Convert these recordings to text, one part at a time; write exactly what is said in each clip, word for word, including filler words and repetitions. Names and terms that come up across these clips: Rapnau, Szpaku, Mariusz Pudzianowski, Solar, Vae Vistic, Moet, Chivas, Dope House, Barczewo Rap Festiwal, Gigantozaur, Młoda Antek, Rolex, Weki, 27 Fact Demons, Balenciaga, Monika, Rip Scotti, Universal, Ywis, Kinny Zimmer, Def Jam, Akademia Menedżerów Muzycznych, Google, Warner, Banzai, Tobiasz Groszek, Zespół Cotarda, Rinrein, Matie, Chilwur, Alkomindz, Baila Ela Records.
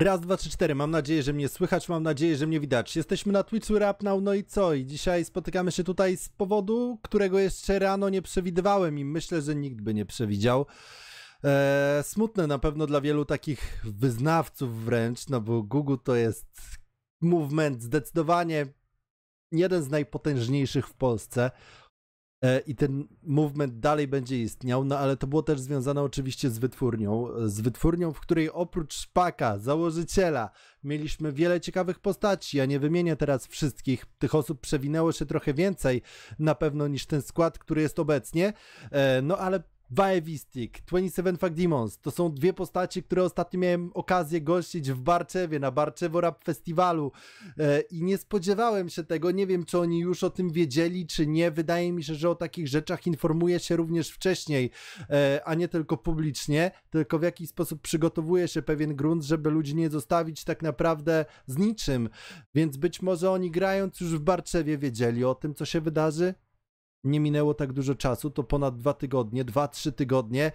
Raz, dwa, trzy, cztery. Mam nadzieję, że mnie słychać, mam nadzieję, że mnie widać. Jesteśmy na Twitchu Rapnau, no i co? I dzisiaj spotykamy się tutaj z powodu, którego jeszcze rano nie przewidywałem i myślę, że nikt by nie przewidział. Eee, smutne na pewno dla wielu takich wyznawców wręcz, no bo Gugu to jest movement zdecydowanie jeden z najpotężniejszych w Polsce. I ten movement dalej będzie istniał, no ale to było też związane oczywiście z wytwórnią, z wytwórnią, w której oprócz Szpaka, założyciela, mieliśmy wiele ciekawych postaci. Ja nie wymienię teraz wszystkich, tych osób przewinęło się trochę więcej na pewno niż ten skład, który jest obecnie, no ale Vae Vistic, dwadzieścia siedem Fact Demons, to są dwie postaci, które ostatnio miałem okazję gościć w Barczewie, na Barczewo Rap Festiwalu e, i nie spodziewałem się tego, nie wiem czy oni już o tym wiedzieli, czy nie, wydaje mi się, że o takich rzeczach informuje się również wcześniej, e, a nie tylko publicznie, tylko w jakiś sposób przygotowuje się pewien grunt, żeby ludzi nie zostawić tak naprawdę z niczym, więc być może oni grając już w Barczewie wiedzieli o tym, co się wydarzy. Nie minęło tak dużo czasu, to ponad dwa tygodnie, dwa, trzy tygodnie.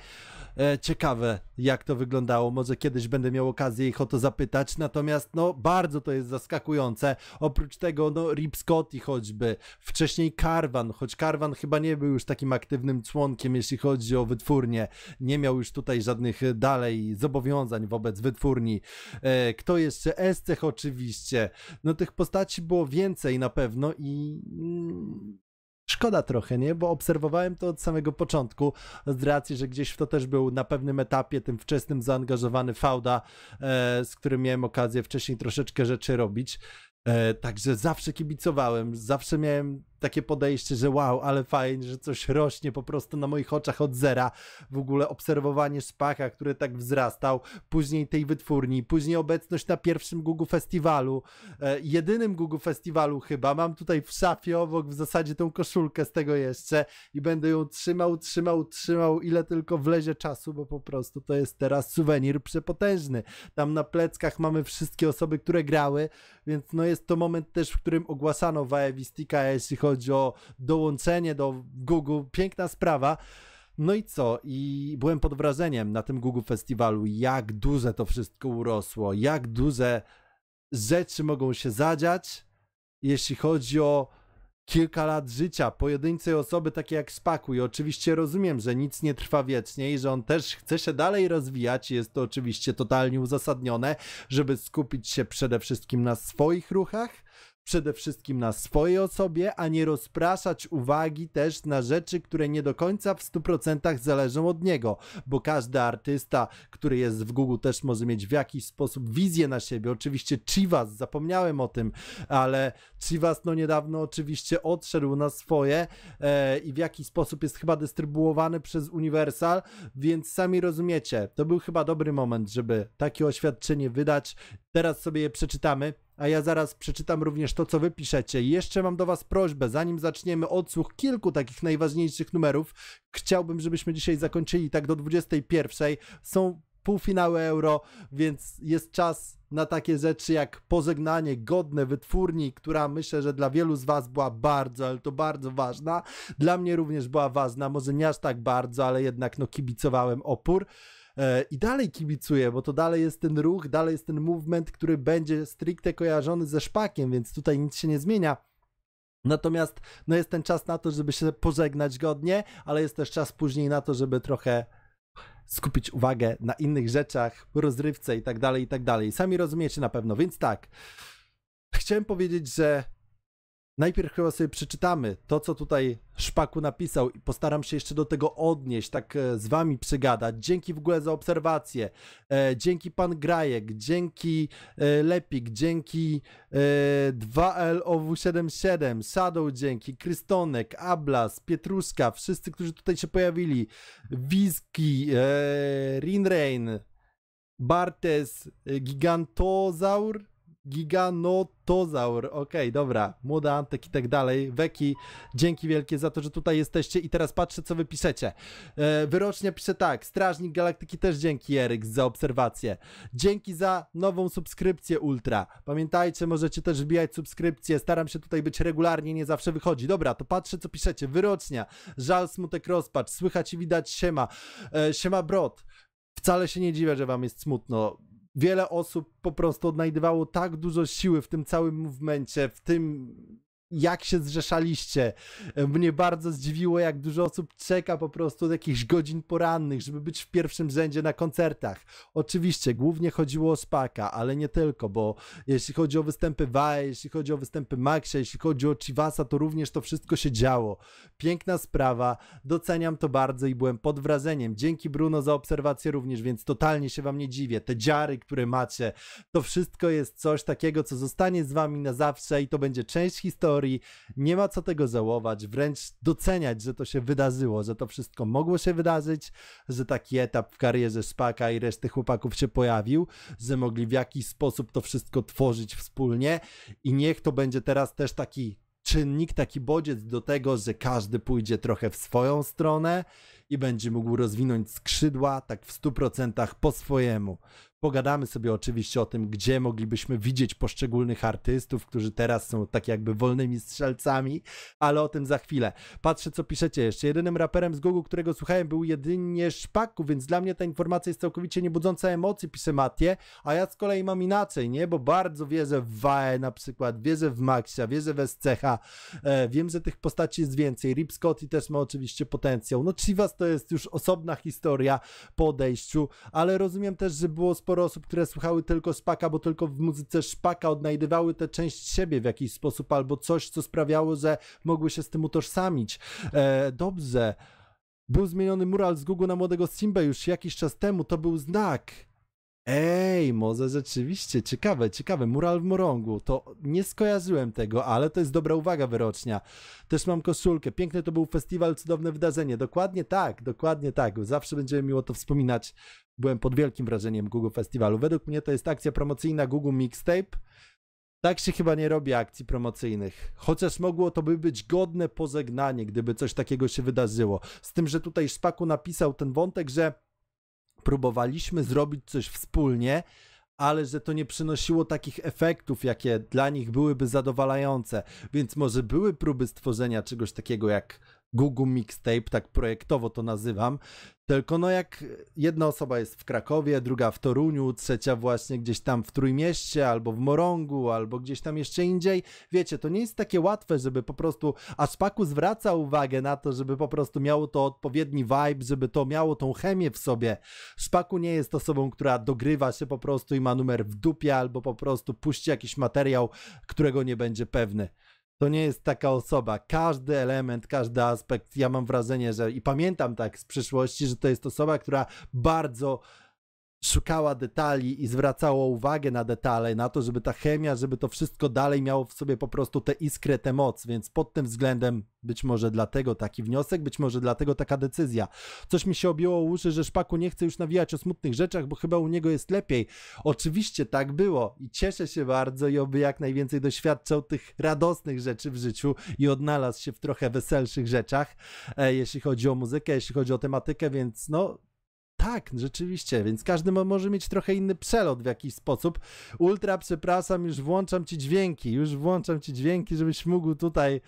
E, ciekawe, jak to wyglądało. Może kiedyś będę miał okazję ich o to zapytać. Natomiast, no, bardzo to jest zaskakujące. Oprócz tego, no, Rip Scotti choćby, wcześniej Karwan, choć Karwan chyba nie był już takim aktywnym członkiem, jeśli chodzi o wytwórnię. Nie miał już tutaj żadnych dalej zobowiązań wobec wytwórni. E, kto jeszcze? Escech oczywiście. No, tych postaci było więcej na pewno i... Szkoda trochę, nie? Bo obserwowałem to od samego początku, z racji, że gdzieś w to też był na pewnym etapie, tym wczesnym, zaangażowany Fauda, e, z którym miałem okazję wcześniej troszeczkę rzeczy robić. E, także zawsze kibicowałem, zawsze miałem takie podejście, że wow, ale fajnie, że coś rośnie po prostu na moich oczach od zera. W ogóle obserwowanie Szpaka, który tak wzrastał, później tej wytwórni, później obecność na pierwszym Gugu Festiwalu, e, jedynym Gugu Festiwalu chyba. Mam tutaj w szafie obok w zasadzie tą koszulkę z tego jeszcze i będę ją trzymał, trzymał, trzymał ile tylko wlezie czasu, bo po prostu to jest teraz suwenir przepotężny. Tam na pleckach mamy wszystkie osoby, które grały, więc no jest to moment też, w którym ogłaszano Vae Vistica, jeśli chodzi Chodzi o dołączenie do Google, piękna sprawa. No i co? I byłem pod wrażeniem na tym Google Festiwalu, jak duże to wszystko urosło, jak duże rzeczy mogą się zadziać, jeśli chodzi o kilka lat życia pojedynczej osoby, takie jak Szpaku. I oczywiście rozumiem, że nic nie trwa wiecznie i że on też chce się dalej rozwijać. Jest to oczywiście totalnie uzasadnione, żeby skupić się przede wszystkim na swoich ruchach, przede wszystkim na swojej osobie, a nie rozpraszać uwagi też na rzeczy, które nie do końca w stu procentach zależą od niego, bo każdy artysta, który jest w Google, też może mieć w jakiś sposób wizję na siebie. Oczywiście Chivas, zapomniałem o tym, ale Chivas no niedawno oczywiście odszedł na swoje e, i w jakiś sposób jest chyba dystrybuowany przez Universal, więc sami rozumiecie, to był chyba dobry moment, żeby takie oświadczenie wydać. Teraz sobie je przeczytamy. A ja zaraz przeczytam również to, co wy piszecie. I jeszcze mam do was prośbę, zanim zaczniemy odsłuch kilku takich najważniejszych numerów, chciałbym, żebyśmy dzisiaj zakończyli tak do dwudziestej pierwszej. Są półfinały Euro, więc jest czas na takie rzeczy jak pożegnanie godne wytwórni, która myślę, że dla wielu z was była bardzo, ale to bardzo ważna. Dla mnie również była ważna, może nie aż tak bardzo, ale jednak no kibicowałem opór. I dalej kibicuję, bo to dalej jest ten ruch, dalej jest ten movement, który będzie stricte kojarzony ze Szpakiem, więc tutaj nic się nie zmienia. Natomiast no jest ten czas na to, żeby się pożegnać godnie, ale jest też czas później na to, żeby trochę skupić uwagę na innych rzeczach, rozrywce i tak dalej, i tak dalej. Sami rozumiecie na pewno, więc tak. Chciałem powiedzieć, że najpierw chyba sobie przeczytamy to, co tutaj Szpaku napisał i postaram się jeszcze do tego odnieść, tak z wami przygadać. Dzięki w ogóle za obserwację, e, dzięki Pan Grajek, dzięki e, Lepik, dzięki e, dwa L O W siedemdziesiąt siedem, Shadow dzięki, Krystonek, Ablas, Pietruszka, wszyscy, którzy tutaj się pojawili, Wizki, e, Rinrein, Bartes, e, Gigantozaur, Giganotozaur, okej, okay, dobra, młoda Antek i tak dalej, Weki, dzięki wielkie za to, że tutaj jesteście i teraz patrzę, co wy piszecie. E, Wyrocznia pisze tak, Strażnik Galaktyki też dzięki Eryks za obserwację, dzięki za nową subskrypcję Ultra, pamiętajcie, możecie też wbijać subskrypcję, staram się tutaj być regularnie, nie zawsze wychodzi, dobra, to patrzę, co piszecie, Wyrocznia, żal, smutek, rozpacz, słychać i widać, siema, e, siema Brod, wcale się nie dziwię, że wam jest smutno, wiele osób po prostu odnajdywało tak dużo siły w tym całym movemencie, w tym jak się zrzeszaliście. Mnie bardzo zdziwiło, jak dużo osób czeka po prostu od jakichś godzin porannych, żeby być w pierwszym rzędzie na koncertach. Oczywiście, głównie chodziło o Szpaka, ale nie tylko, bo jeśli chodzi o występy Vae, jeśli chodzi o występy Maxia, jeśli chodzi o Chivasa, to również to wszystko się działo. Piękna sprawa, doceniam to bardzo i byłem pod wrażeniem. Dzięki Bruno za obserwację również, więc totalnie się wam nie dziwię. Te dziary, które macie, to wszystko jest coś takiego, co zostanie z wami na zawsze i to będzie część historii. Nie ma co tego żałować, wręcz doceniać, że to się wydarzyło, że to wszystko mogło się wydarzyć, że taki etap w karierze Szpaka i reszty chłopaków się pojawił, że mogli w jakiś sposób to wszystko tworzyć wspólnie i niech to będzie teraz też taki czynnik, taki bodziec do tego, że każdy pójdzie trochę w swoją stronę i będzie mógł rozwinąć skrzydła tak w stu procentach po swojemu. Pogadamy sobie oczywiście o tym, gdzie moglibyśmy widzieć poszczególnych artystów, którzy teraz są tak jakby wolnymi strzelcami, ale o tym za chwilę. Patrzę, co piszecie jeszcze. Jedynym raperem z Google, którego słuchałem, był jedynie Szpaku, więc dla mnie ta informacja jest całkowicie niebudząca emocji, pisze Matie, a ja z kolei mam inaczej, nie? Bo bardzo wierzę w Vae na przykład, wierzę w Maxia, wierzę w Escecha, e, wiem, że tych postaci jest więcej. Rip Scotti też ma oczywiście potencjał. No Chivas to jest już osobna historia po odejściu, ale rozumiem też, że było sporo osób, które słuchały tylko Szpaka, bo tylko w muzyce Szpaka odnajdywały tę część siebie w jakiś sposób, albo coś, co sprawiało, że mogły się z tym utożsamić. E, dobrze. Był zmieniony mural z Gugu na młodego Simbę już jakiś czas temu, to był znak. Ej, może rzeczywiście, ciekawe, ciekawe, mural w Morągu, to nie skojarzyłem tego, ale to jest dobra uwaga, Wyrocznia. Też mam koszulkę, piękny to był festiwal, cudowne wydarzenie, dokładnie tak, dokładnie tak, zawsze będzie miło to wspominać, byłem pod wielkim wrażeniem Gugu Festiwalu, według mnie to jest akcja promocyjna Gugu Mixtape, tak się chyba nie robi akcji promocyjnych, chociaż mogło to by być godne pożegnanie, gdyby coś takiego się wydarzyło, z tym, że tutaj Szpaku napisał ten wątek, że próbowaliśmy zrobić coś wspólnie, ale że to nie przynosiło takich efektów, jakie dla nich byłyby zadowalające, więc może były próby stworzenia czegoś takiego jak Gugu Mixtape, tak projektowo to nazywam, tylko no jak jedna osoba jest w Krakowie, druga w Toruniu, trzecia właśnie gdzieś tam w Trójmieście, albo w Morągu, albo gdzieś tam jeszcze indziej, wiecie, to nie jest takie łatwe, żeby po prostu, a Szpaku zwraca uwagę na to, żeby po prostu miało to odpowiedni vibe, żeby to miało tą chemię w sobie. Szpaku nie jest osobą, która dogrywa się po prostu i ma numer w dupie, albo po prostu puści jakiś materiał, którego nie będzie pewny. To nie jest taka osoba. Każdy element, każdy aspekt, ja mam wrażenie, że i pamiętam tak z przyszłości, że to jest osoba, która bardzo szukała detali i zwracała uwagę na detale, na to, żeby ta chemia, żeby to wszystko dalej miało w sobie po prostu tę iskrę, tę moc, więc pod tym względem być może dlatego taki wniosek, być może dlatego taka decyzja. Coś mi się objęło uszy, że Szpaku nie chce już nawijać o smutnych rzeczach, bo chyba u niego jest lepiej. Oczywiście tak było i cieszę się bardzo i oby jak najwięcej doświadczał tych radosnych rzeczy w życiu i odnalazł się w trochę weselszych rzeczach, e, jeśli chodzi o muzykę, jeśli chodzi o tematykę, więc no... Tak, rzeczywiście, więc każdy ma, może mieć trochę inny przelot w jakiś sposób. Ultra, przepraszam, już włączam ci dźwięki, już włączam ci dźwięki, żebyś mógł tutaj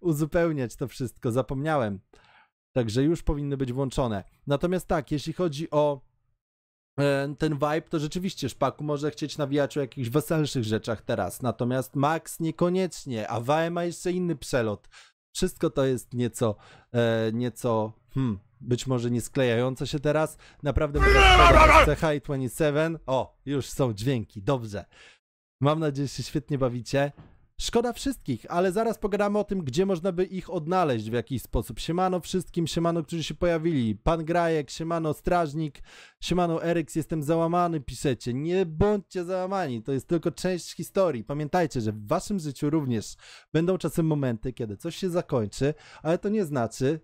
uzupełniać to wszystko, zapomniałem. Także już powinny być włączone. Natomiast tak, jeśli chodzi o e, ten vibe, to rzeczywiście Szpaku może chcieć nawijać o jakichś weselszych rzeczach teraz, natomiast Max niekoniecznie, a Vae ma jeszcze inny przelot. Wszystko to jest nieco, e, nieco, hmm, być może nie sklejające się teraz. Naprawdę dwadzieścia siedem. O, już są dźwięki, dobrze. Mam nadzieję, że się świetnie bawicie. Szkoda wszystkich, ale zaraz pogadamy o tym, gdzie można by ich odnaleźć w jakiś sposób. Siemano wszystkim, siemano, którzy się pojawili. Pan Grajek, siemano Strażnik, siemano Eryks, jestem załamany, piszecie. Nie bądźcie załamani, to jest tylko część historii. Pamiętajcie, że w waszym życiu również będą czasem momenty, kiedy coś się zakończy, ale to nie znaczy,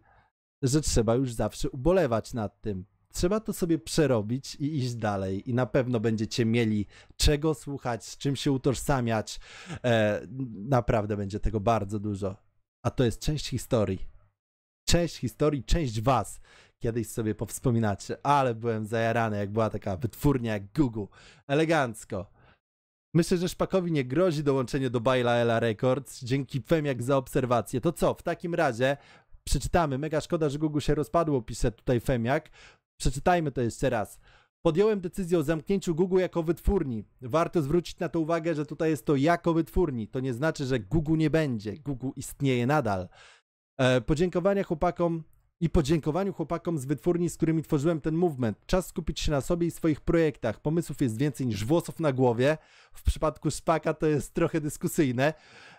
że trzeba już zawsze ubolewać nad tym. Trzeba to sobie przerobić i iść dalej i na pewno będziecie mieli czego słuchać, z czym się utożsamiać. E, naprawdę będzie tego bardzo dużo. A to jest część historii. Część historii, część was. Kiedyś sobie powspominacie, ale byłem zajarany, jak była taka wytwórnia jak Gugu. Elegancko. Myślę, że Szpakowi nie grozi dołączenie do Baila Ela Records. Dzięki Femjak za obserwację. To co? W takim razie przeczytamy. Mega szkoda, że Gugu się rozpadło, pisze tutaj Femjak. Przeczytajmy to jeszcze raz. Podjąłem decyzję o zamknięciu Gugu jako wytwórni. Warto zwrócić na to uwagę, że tutaj jest to jako wytwórni. To nie znaczy, że Gugu nie będzie. Gugu istnieje nadal. E, podziękowania chłopakom i podziękowaniu chłopakom z wytwórni, z którymi tworzyłem ten movement. Czas skupić się na sobie i swoich projektach. Pomysłów jest więcej niż włosów na głowie. W przypadku Szpaka to jest trochę dyskusyjne.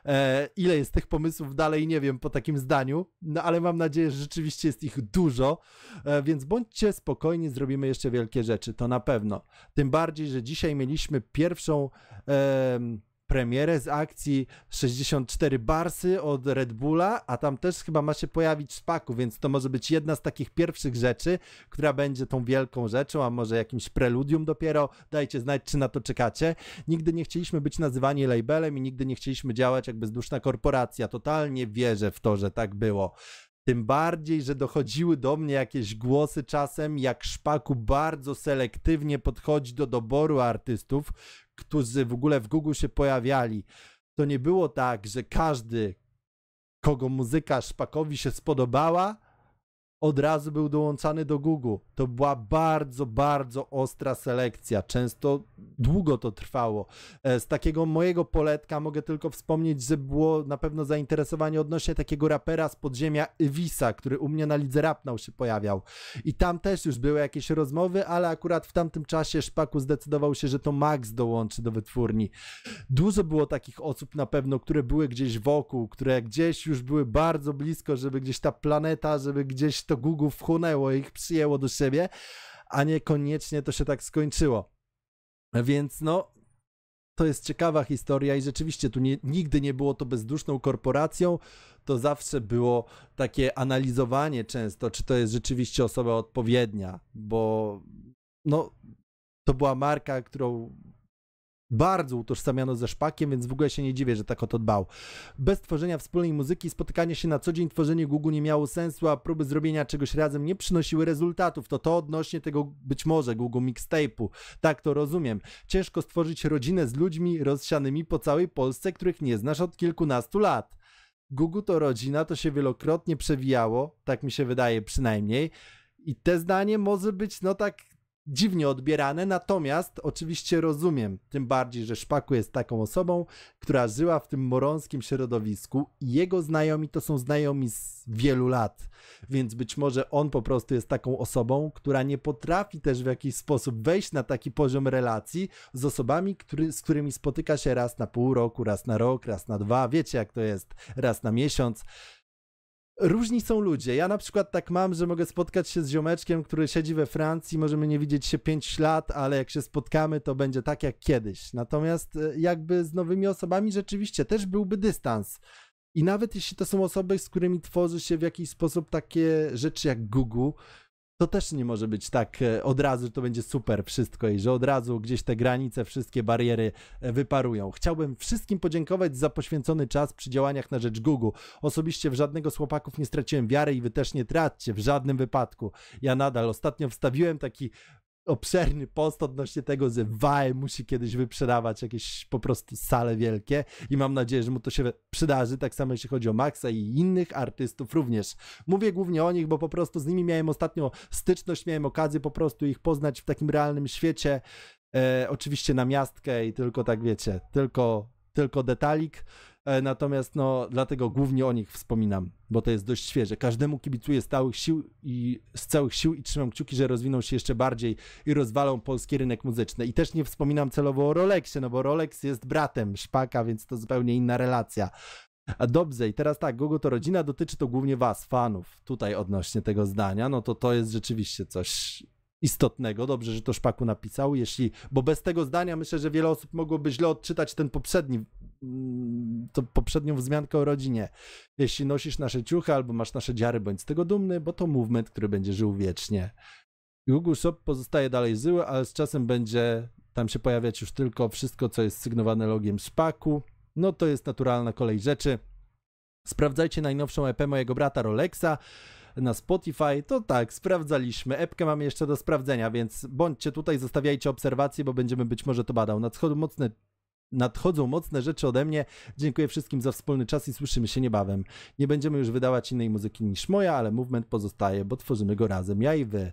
E, ile jest tych pomysłów dalej, nie wiem, po takim zdaniu. No ale mam nadzieję, że rzeczywiście jest ich dużo. E, więc bądźcie spokojni, zrobimy jeszcze wielkie rzeczy, to na pewno. Tym bardziej, że dzisiaj mieliśmy pierwszą... E, premierę z akcji sześćdziesiąt cztery Barsy od Red Bulla, a tam też chyba ma się pojawić Szpaku, więc to może być jedna z takich pierwszych rzeczy, która będzie tą wielką rzeczą, a może jakimś preludium dopiero. Dajcie znać, czy na to czekacie. Nigdy nie chcieliśmy być nazywani labelem i nigdy nie chcieliśmy działać jak bezduszna korporacja. Totalnie wierzę w to, że tak było. Tym bardziej, że dochodziły do mnie jakieś głosy czasem, jak Szpaku bardzo selektywnie podchodzi do doboru artystów, którzy w ogóle w Google się pojawiali. To nie było tak, że każdy, kogo muzyka Szpakowi się spodobała, od razu był dołączany do Google. To była bardzo, bardzo ostra selekcja. Często długo to trwało. Z takiego mojego poletka mogę tylko wspomnieć, że było na pewno zainteresowanie odnośnie takiego rapera z podziemia Ywisa, który u mnie na lidze Rapnau się pojawiał. I tam też już były jakieś rozmowy, ale akurat w tamtym czasie Szpaku zdecydował się, że to Max dołączy do wytwórni. Dużo było takich osób na pewno, które były gdzieś wokół, które gdzieś już były bardzo blisko, żeby gdzieś ta planeta, żeby gdzieś to Google wchłonęło ich, przyjęło do siebie, a niekoniecznie to się tak skończyło. Więc no, to jest ciekawa historia i rzeczywiście tu nie, nigdy nie było to bezduszną korporacją, to zawsze było takie analizowanie często, czy to jest rzeczywiście osoba odpowiednia, bo no, to była marka, którą bardzo utożsamiano ze Szpakiem, więc w ogóle się nie dziwię, że tak o to dbał. Bez tworzenia wspólnej muzyki, spotykanie się na co dzień, tworzenie Gugu nie miało sensu, a próby zrobienia czegoś razem nie przynosiły rezultatów. To to odnośnie tego być może Gugu mixtape'u. Tak to rozumiem. Ciężko stworzyć rodzinę z ludźmi rozsianymi po całej Polsce, których nie znasz od kilkunastu lat. Gugu to rodzina, to się wielokrotnie przewijało, tak mi się wydaje przynajmniej. I te zdanie może być no tak... dziwnie odbierane, natomiast oczywiście rozumiem, tym bardziej, że Szpaku jest taką osobą, która żyła w tym morąskim środowisku i jego znajomi to są znajomi z wielu lat, więc być może on po prostu jest taką osobą, która nie potrafi też w jakiś sposób wejść na taki poziom relacji z osobami, który, z którymi spotyka się raz na pół roku, raz na rok, raz na dwa, wiecie jak to jest, raz na miesiąc. Różni są ludzie. Ja na przykład tak mam, że mogę spotkać się z ziomeczkiem, który siedzi we Francji, możemy nie widzieć się pięć lat, ale jak się spotkamy, to będzie tak jak kiedyś. Natomiast jakby z nowymi osobami rzeczywiście też byłby dystans. I nawet jeśli to są osoby, z którymi tworzy się w jakiś sposób takie rzeczy jak Gugu, to też nie może być tak od razu, że to będzie super wszystko i że od razu gdzieś te granice, wszystkie bariery wyparują. Chciałbym wszystkim podziękować za poświęcony czas przy działaniach na rzecz Gugu. Osobiście w żadnego z chłopaków nie straciłem wiary i wy też nie traćcie w żadnym wypadku. Ja nadal ostatnio wstawiłem taki obszerny post odnośnie tego, że Vae musi kiedyś wyprzedawać jakieś po prostu sale wielkie i mam nadzieję, że mu to się przydarzy, tak samo jeśli chodzi o Maxa i innych artystów również. Mówię głównie o nich, bo po prostu z nimi miałem ostatnio styczność, miałem okazję po prostu ich poznać w takim realnym świecie, e, oczywiście na miastkę i tylko tak wiecie, tylko, tylko detalik. Natomiast no, dlatego głównie o nich wspominam, bo to jest dość świeże. Każdemu kibicuję z całych sił i z całych sił i trzymam kciuki, że rozwiną się jeszcze bardziej i rozwalą polski rynek muzyczny. I też nie wspominam celowo o Rolexie, no bo Rolex jest bratem Szpaka, więc to zupełnie inna relacja. A dobrze, i teraz tak, Gugu to rodzina, dotyczy to głównie was, fanów. Tutaj odnośnie tego zdania, no to to jest rzeczywiście coś istotnego. Dobrze, że to Szpaku napisał, jeśli, bo bez tego zdania myślę, że wiele osób mogłoby źle odczytać ten poprzedni to poprzednią wzmiankę o rodzinie. Jeśli nosisz nasze ciuchy albo masz nasze dziary, bądź z tego dumny, bo to movement, który będzie żył wiecznie. Google Shop pozostaje dalej żyły, ale z czasem będzie tam się pojawiać już tylko wszystko, co jest sygnowane logiem Szpaku. No to jest naturalna kolej rzeczy. Sprawdzajcie najnowszą E P mojego brata Rolexa na Spotify, to tak, sprawdzaliśmy. Epkę mamy jeszcze do sprawdzenia, więc bądźcie tutaj, zostawiajcie obserwacje, bo będziemy być może to badał. Nadchodzą mocne Nadchodzą mocne rzeczy ode mnie. Dziękuję wszystkim za wspólny czas i słyszymy się niebawem. Nie będziemy już wydawać innej muzyki niż moja, ale movement pozostaje, bo tworzymy go razem, ja i wy.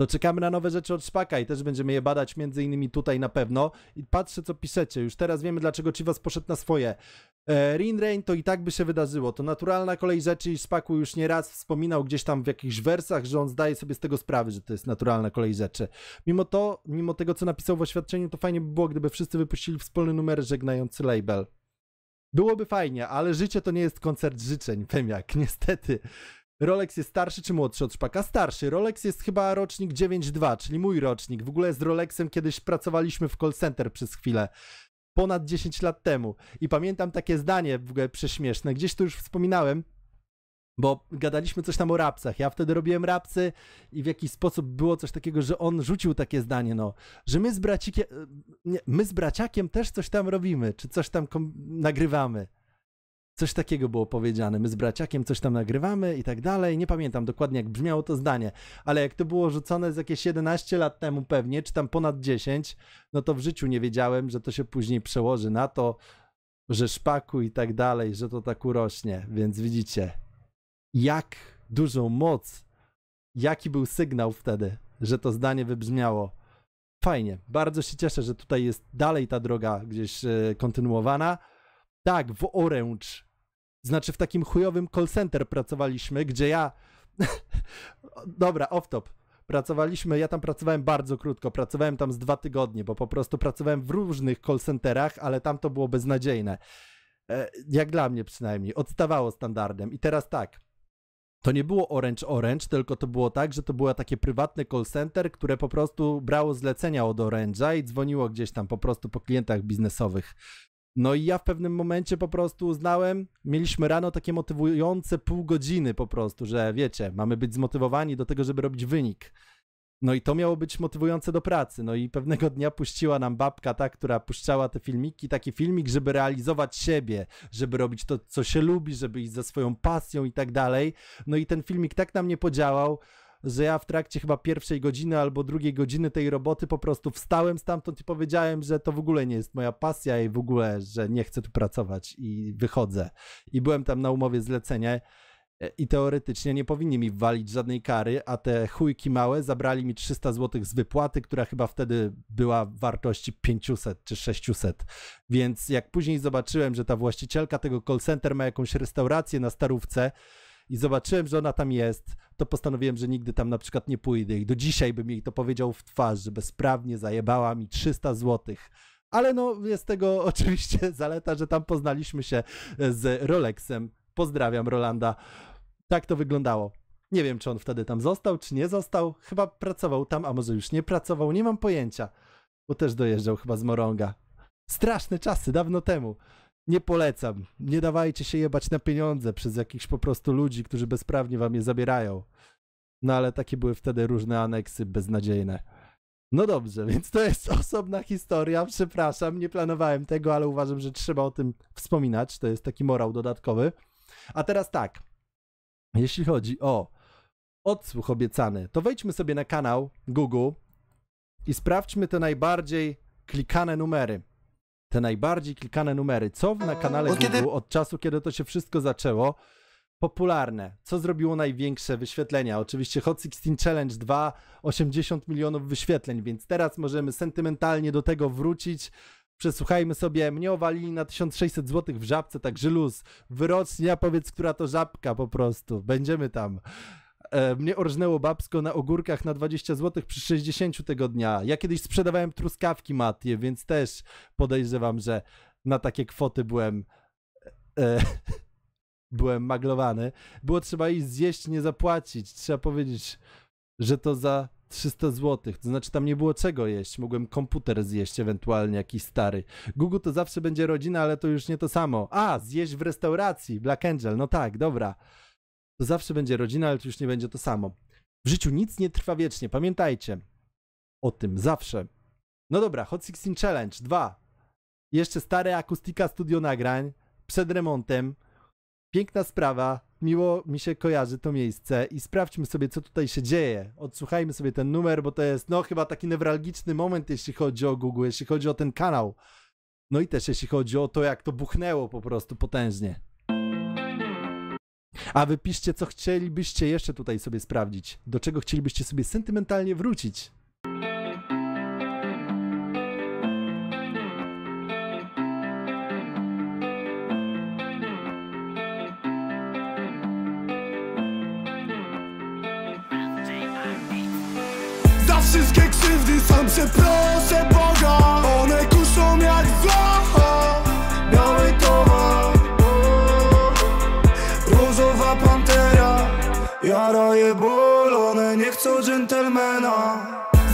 To czekamy na nowe rzeczy od Szpaka i też będziemy je badać, między innymi tutaj na pewno. I patrzę, co piszecie. Już teraz wiemy, dlaczego Chivas poszedł na swoje. E, Rinrein to i tak by się wydarzyło. To naturalna kolej rzeczy i Szpaku już nieraz wspominał gdzieś tam w jakichś wersach, że on zdaje sobie z tego sprawę, że to jest naturalna kolej rzeczy. Mimo to, mimo tego, co napisał w oświadczeniu, to fajnie by było, gdyby wszyscy wypuścili wspólny numer żegnający label. Byłoby fajnie, ale życie to nie jest koncert życzeń, Femjak, niestety. Rolex jest starszy czy młodszy od Szpaka? Starszy. Rolex jest chyba rocznik dziewięćdziesiąty drugi, czyli mój rocznik. W ogóle z Rolexem kiedyś pracowaliśmy w call center przez chwilę. Ponad dziesięć lat temu. I pamiętam takie zdanie w ogóle prześmieszne. Gdzieś to już wspominałem, bo gadaliśmy coś tam o rapsach. Ja wtedy robiłem rapsy i w jakiś sposób było coś takiego, że on rzucił takie zdanie, no, że my z bracikiem, nie, my z braciakiem też coś tam robimy, czy coś tam nagrywamy. Coś takiego było powiedziane, my z braciakiem coś tam nagrywamy i tak dalej, nie pamiętam dokładnie, jak brzmiało to zdanie, ale jak to było rzucone z jakieś jedenaście lat temu pewnie, czy tam ponad dziesięć, no to w życiu nie wiedziałem, że to się później przełoży na to, że Szpaku i tak dalej, że to tak urośnie, więc widzicie, jak dużą moc, jaki był sygnał wtedy, że to zdanie wybrzmiało. Fajnie, bardzo się cieszę, że tutaj jest dalej ta droga gdzieś kontynuowana. Tak, w Orange. Znaczy w takim chujowym call center pracowaliśmy, gdzie ja... Dobra, off top. Pracowaliśmy, ja tam pracowałem bardzo krótko, pracowałem tam z dwa tygodnie, bo po prostu pracowałem w różnych call centerach, ale tam to było beznadziejne. Jak dla mnie przynajmniej. Odstawało standardem. I teraz tak. To nie było Orange Orange, tylko to było tak, że to było takie prywatne call center, które po prostu brało zlecenia od Orange'a i dzwoniło gdzieś tam po prostu po klientach biznesowych. No i ja w pewnym momencie po prostu uznałem, mieliśmy rano takie motywujące pół godziny po prostu, że wiecie, mamy być zmotywowani do tego, żeby robić wynik. No i to miało być motywujące do pracy. No i pewnego dnia puściła nam babka ta, która puszczała te filmiki, taki filmik, żeby realizować siebie, żeby robić to, co się lubi, żeby iść za swoją pasją i tak dalej. No i ten filmik tak na mnie podziałał, że ja w trakcie chyba pierwszej godziny albo drugiej godziny tej roboty po prostu wstałem stamtąd i powiedziałem, że to w ogóle nie jest moja pasja i w ogóle, że nie chcę tu pracować i wychodzę. I byłem tam na umowie zlecenia i teoretycznie nie powinni mi walić żadnej kary, a te chujki małe zabrali mi trzysta złotych z wypłaty, która chyba wtedy była w wartości pięćset czy sześćset. Więc jak później zobaczyłem, że ta właścicielka tego call center ma jakąś restaurację na Starówce, i zobaczyłem, że ona tam jest, to postanowiłem, że nigdy tam na przykład nie pójdę i do dzisiaj bym jej to powiedział w twarz, że bezprawnie zajebała mi trzysta złotych. Ale no jest tego oczywiście zaleta, że tam poznaliśmy się z Rolexem. Pozdrawiam Rolanda. Tak to wyglądało. Nie wiem, czy on wtedy tam został, czy nie został. Chyba pracował tam, a może już nie pracował. Nie mam pojęcia, bo też dojeżdżał chyba z Morąga. Straszne czasy, dawno temu. Nie polecam. Nie dawajcie się jebać na pieniądze przez jakichś po prostu ludzi, którzy bezprawnie wam je zabierają. No ale takie były wtedy różne aneksy beznadziejne. No dobrze, więc to jest osobna historia. Przepraszam, nie planowałem tego, ale uważam, że trzeba o tym wspominać. To jest taki morał dodatkowy. A teraz tak. Jeśli chodzi o odsłuch obiecany, to wejdźmy sobie na kanał Google i sprawdźmy te najbardziej klikane numery. Te najbardziej klikane numery. Co na kanale Google od czasu, kiedy to się wszystko zaczęło? Popularne. Co zrobiło największe wyświetlenia? Oczywiście Hot szesnaście Challenge dwa, osiemdziesiąt milionów wyświetleń, więc teraz możemy sentymentalnie do tego wrócić. Przesłuchajmy sobie. Mnie owalili na tysiąc sześćset złotych w żabce, także luz. Wyrocznia, powiedz, która to żabka po prostu. Będziemy tam. Mnie orżnęło babsko na ogórkach na dwadzieścia złotych przy sześćdziesięciu tego dnia. Ja kiedyś sprzedawałem truskawki Matie, więc też podejrzewam, że na takie kwoty byłem e, byłem maglowany. Było trzeba iść zjeść, nie zapłacić. Trzeba powiedzieć, że to za trzysta złotych. To znaczy tam nie było czego jeść. Mogłem komputer zjeść ewentualnie jakiś stary. Gugu to zawsze będzie rodzina, ale to już nie to samo. A, zjeść w restauracji. Black Angel. No tak, dobra. To zawsze będzie rodzina, ale to już nie będzie to samo. W życiu nic nie trwa wiecznie, pamiętajcie o tym zawsze. No dobra, Hot szesnaście Challenge dwa. Jeszcze stare akustyka studio nagrań, przed remontem. Piękna sprawa, miło mi się kojarzy to miejsce i sprawdźmy sobie, co tutaj się dzieje. Odsłuchajmy sobie ten numer, bo to jest no chyba taki newralgiczny moment, jeśli chodzi o Google, jeśli chodzi o ten kanał. No i też jeśli chodzi o to, jak to buchnęło po prostu potężnie. A wy piszcie, co chcielibyście jeszcze tutaj sobie sprawdzić. Do czego chcielibyście sobie sentymentalnie wrócić? Za wszystkie krzywdy sam przeproszę Boga. One kuszą jak zło, biały towar. Różowa pantera, jara je ból, one nie chcą dżentelmena.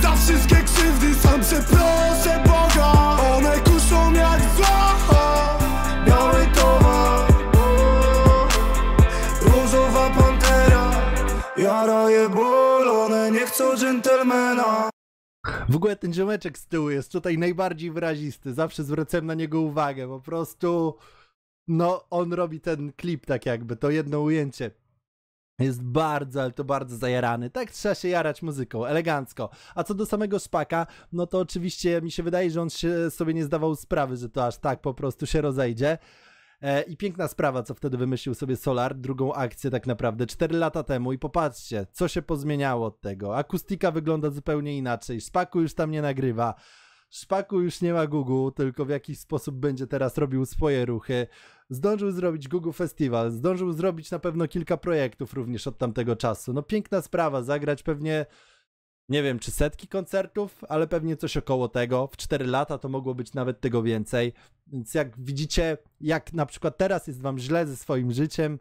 Za wszystkie krzywdy sam przeproszę Boga. One kuszą jak zło, biały towar. Różowa pantera, jara je ból, nie chcą dżentelmena. W ogóle ten ziomeczek z tyłu jest tutaj najbardziej wyrazisty. Zawsze zwracałem na niego uwagę. Po prostu, no, on robi ten klip tak jakby. To jedno ujęcie. Jest bardzo, ale to bardzo zajarany. Tak trzeba się jarać muzyką, elegancko. A co do samego Szpaka, no to oczywiście mi się wydaje, że on się sobie nie zdawał sprawy, że to aż tak po prostu się rozejdzie. I piękna sprawa, co wtedy wymyślił sobie Solar, drugą akcję tak naprawdę, cztery lata temu i popatrzcie, co się pozmieniało od tego. Akustyka wygląda zupełnie inaczej, Szpaku już tam nie nagrywa, Szpaku już nie ma Gugu, tylko w jakiś sposób będzie teraz robił swoje ruchy. Zdążył zrobić Gugu Festiwal, zdążył zrobić na pewno kilka projektów również od tamtego czasu. No piękna sprawa, zagrać pewnie... Nie wiem, czy setki koncertów, ale pewnie coś około tego. W cztery lata to mogło być nawet tego więcej. Więc jak widzicie, jak na przykład teraz jest wam źle ze swoim życiem,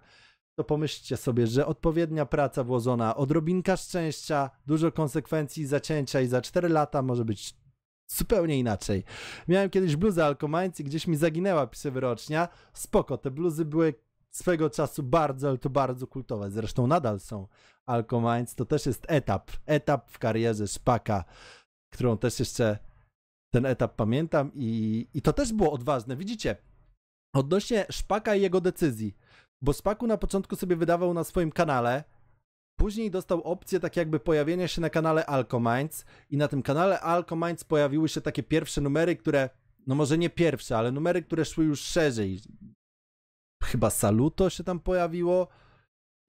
to pomyślcie sobie, że odpowiednia praca włożona, odrobinka szczęścia, dużo konsekwencji zacięcia i za cztery lata może być zupełnie inaczej. Miałem kiedyś bluzę Alkomindz i gdzieś mi zaginęła, pisze Wyrocznia. Spoko, te bluzy były swego czasu bardzo, ale to bardzo kultowe. Zresztą nadal są. Alkomindz to też jest etap. Etap w karierze Szpaka, którą też jeszcze ten etap pamiętam i, i to też było odważne. Widzicie, odnośnie Szpaka i jego decyzji, bo Szpaku na początku sobie wydawał na swoim kanale, później dostał opcję tak jakby pojawienia się na kanale Alkomindz i na tym kanale Alkomindz pojawiły się takie pierwsze numery, które, no może nie pierwsze, ale numery, które szły już szerzej. Chyba Saluto się tam pojawiło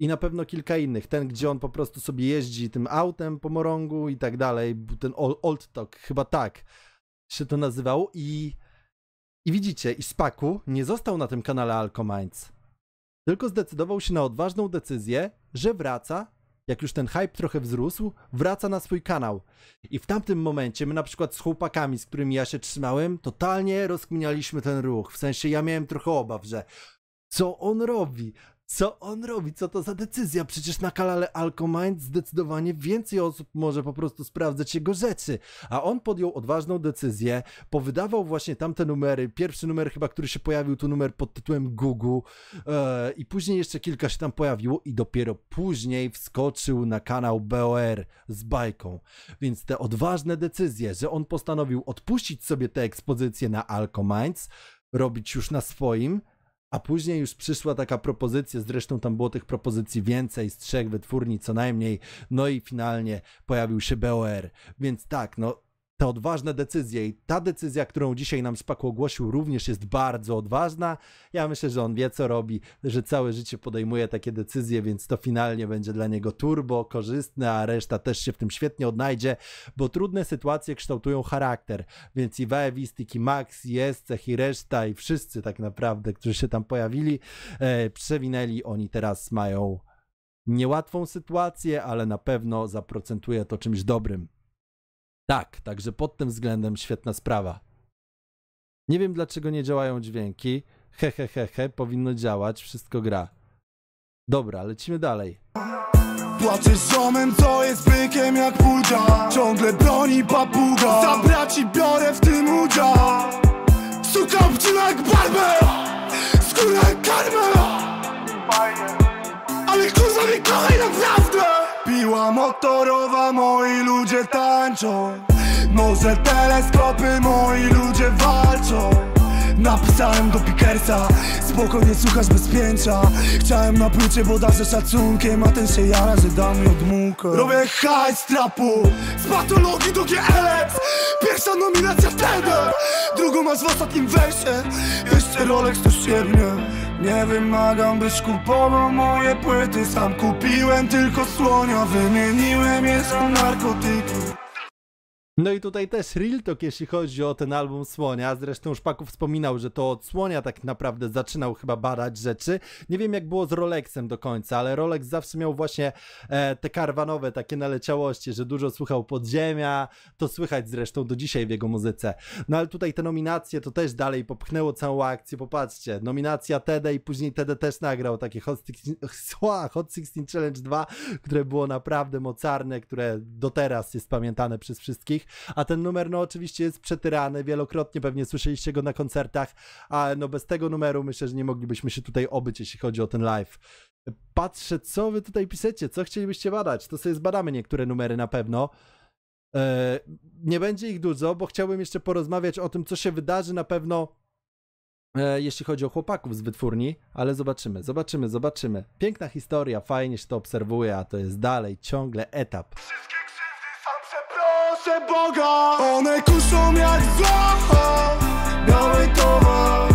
i na pewno kilka innych. Ten, gdzie on po prostu sobie jeździ tym autem po morągu i tak dalej. Ten Old Talk, chyba tak się to nazywało. I, i widzicie, i Szpaku nie został na tym kanale Alkomindz. Tylko zdecydował się na odważną decyzję, że wraca, jak już ten hype trochę wzrósł, wraca na swój kanał. I w tamtym momencie my na przykład z chłopakami, z którymi ja się trzymałem, totalnie rozkminialiśmy ten ruch. W sensie ja miałem trochę obaw, że... Co on robi? Co on robi? Co to za decyzja? Przecież na kanale Alkomindz zdecydowanie więcej osób może po prostu sprawdzać jego rzeczy. A on podjął odważną decyzję, powydawał właśnie tamte numery. Pierwszy numer chyba, który się pojawił, to numer pod tytułem Gugu. Eee, I później jeszcze kilka się tam pojawiło i dopiero później wskoczył na kanał B O R z bajką. Więc te odważne decyzje, że on postanowił odpuścić sobie te ekspozycje na Alkomindz, robić już na swoim, a później już przyszła taka propozycja, zresztą tam było tych propozycji więcej, z trzech wytwórni co najmniej, no i finalnie pojawił się B O R. Więc tak, no te odważne decyzje i ta decyzja, którą dzisiaj nam Szpak ogłosił, również jest bardzo odważna. Ja myślę, że on wie, co robi, że całe życie podejmuje takie decyzje, więc to finalnie będzie dla niego turbo korzystne, a reszta też się w tym świetnie odnajdzie, bo trudne sytuacje kształtują charakter, więc i Vae Vistic, i Max, i Escech, i reszta, i wszyscy tak naprawdę, którzy się tam pojawili, e, przewinęli, oni teraz mają niełatwą sytuację, ale na pewno zaprocentuje to czymś dobrym. Tak, także pod tym względem świetna sprawa. Nie wiem, dlaczego nie działają dźwięki. He, he, he, he, powinno działać, wszystko gra. Dobra, lecimy dalej. Płaczesz ziomem, co jest bykiem jak pudra. Ciągle broni papuga. Za braci biorę w tym udział. Suka obcina jak barbę. Skóra jak karmę. Ale kurwa mnie kochaj naprawdę. Piła motorowa, moi ludzie tańczą. Może teleskopy, moi ludzie walczą. Napisałem do Pickersa, spokojnie słuchasz bez pięcia. Chciałem na plucie, bo darzę szacunkiem, a ten się jara, że da mi odmułkę. Robię hajs trapu, z patologii do G L X. Pierwsza nominacja wtedy, drugą masz w ostatnim wejście. Jeszcze Rolex to siebie. Nie wymagam, byś kupował moje płyty. Sam kupiłem tylko Słonia, wymieniłem je za narkotyki. No i tutaj też real talk, jeśli chodzi o ten album Słonia. Zresztą Szpaku wspominał, że to od Słonia tak naprawdę zaczynał chyba badać rzeczy. Nie wiem, jak było z Rolexem do końca, ale Rolex zawsze miał właśnie e, te karwanowe takie naleciałości, że dużo słuchał podziemia. To słychać zresztą do dzisiaj w jego muzyce. No ale tutaj te nominacje to też dalej popchnęło całą akcję. Popatrzcie, nominacja T D i później T D też nagrał takie Hot szesnaście Challenge dwa, które było naprawdę mocarne, które do teraz jest pamiętane przez wszystkich. A ten numer no oczywiście jest przetyrany, wielokrotnie pewnie słyszeliście go na koncertach, a no bez tego numeru myślę, że nie moglibyśmy się tutaj obyć, jeśli chodzi o ten live. Patrzę, co wy tutaj piszecie, co chcielibyście badać, to sobie zbadamy niektóre numery na pewno. Eee, nie będzie ich dużo, bo chciałbym jeszcze porozmawiać o tym, co się wydarzy na pewno, e, jeśli chodzi o chłopaków z wytwórni, ale zobaczymy, zobaczymy, zobaczymy. Piękna historia, fajnie się to obserwuje, a to jest dalej ciągle etap. Boga. One kuszą jak zło, biały towar,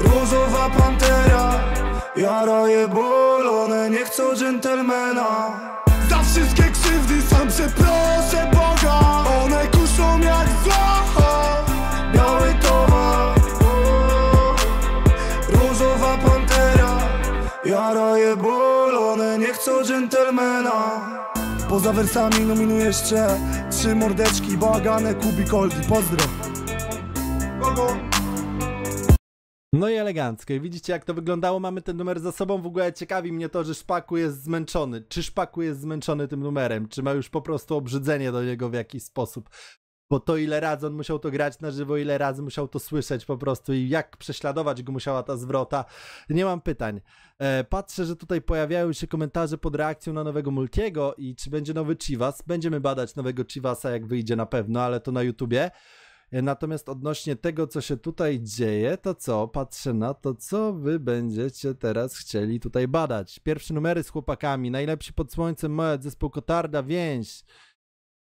różowa pantera, ja roję ból, one nie chcą dżentelmena. Za wszystkie krzywdy sam przeproszę Boga. One kuszą jak zło, biały towar, różowa pantera, ja roję ból, one nie chcą dżentelmena. Poza wersami nominuję jeszcze trzy mordeczki, bałagane, kubikolki, pozdro. No i elegancko. I widzicie, jak to wyglądało. Mamy ten numer za sobą. W ogóle ciekawi mnie to, że Szpaku jest zmęczony. Czy Szpaku jest zmęczony tym numerem? Czy ma już po prostu obrzydzenie do niego w jakiś sposób? Bo to, ile razy on musiał to grać na żywo, ile razy musiał to słyszeć po prostu i jak prześladować go musiała ta zwrota, nie mam pytań. E, patrzę, że tutaj pojawiają się komentarze pod reakcją na nowego Multiego i czy będzie nowy Chivas. Będziemy badać nowego Chivasa, jak wyjdzie na pewno, ale to na YouTubie. E, natomiast odnośnie tego, co się tutaj dzieje, to co? Patrzę na to, co wy będziecie teraz chcieli tutaj badać. Pierwsze numery z chłopakami, najlepsi pod słońcem, moja, zespół Cotarda, więź.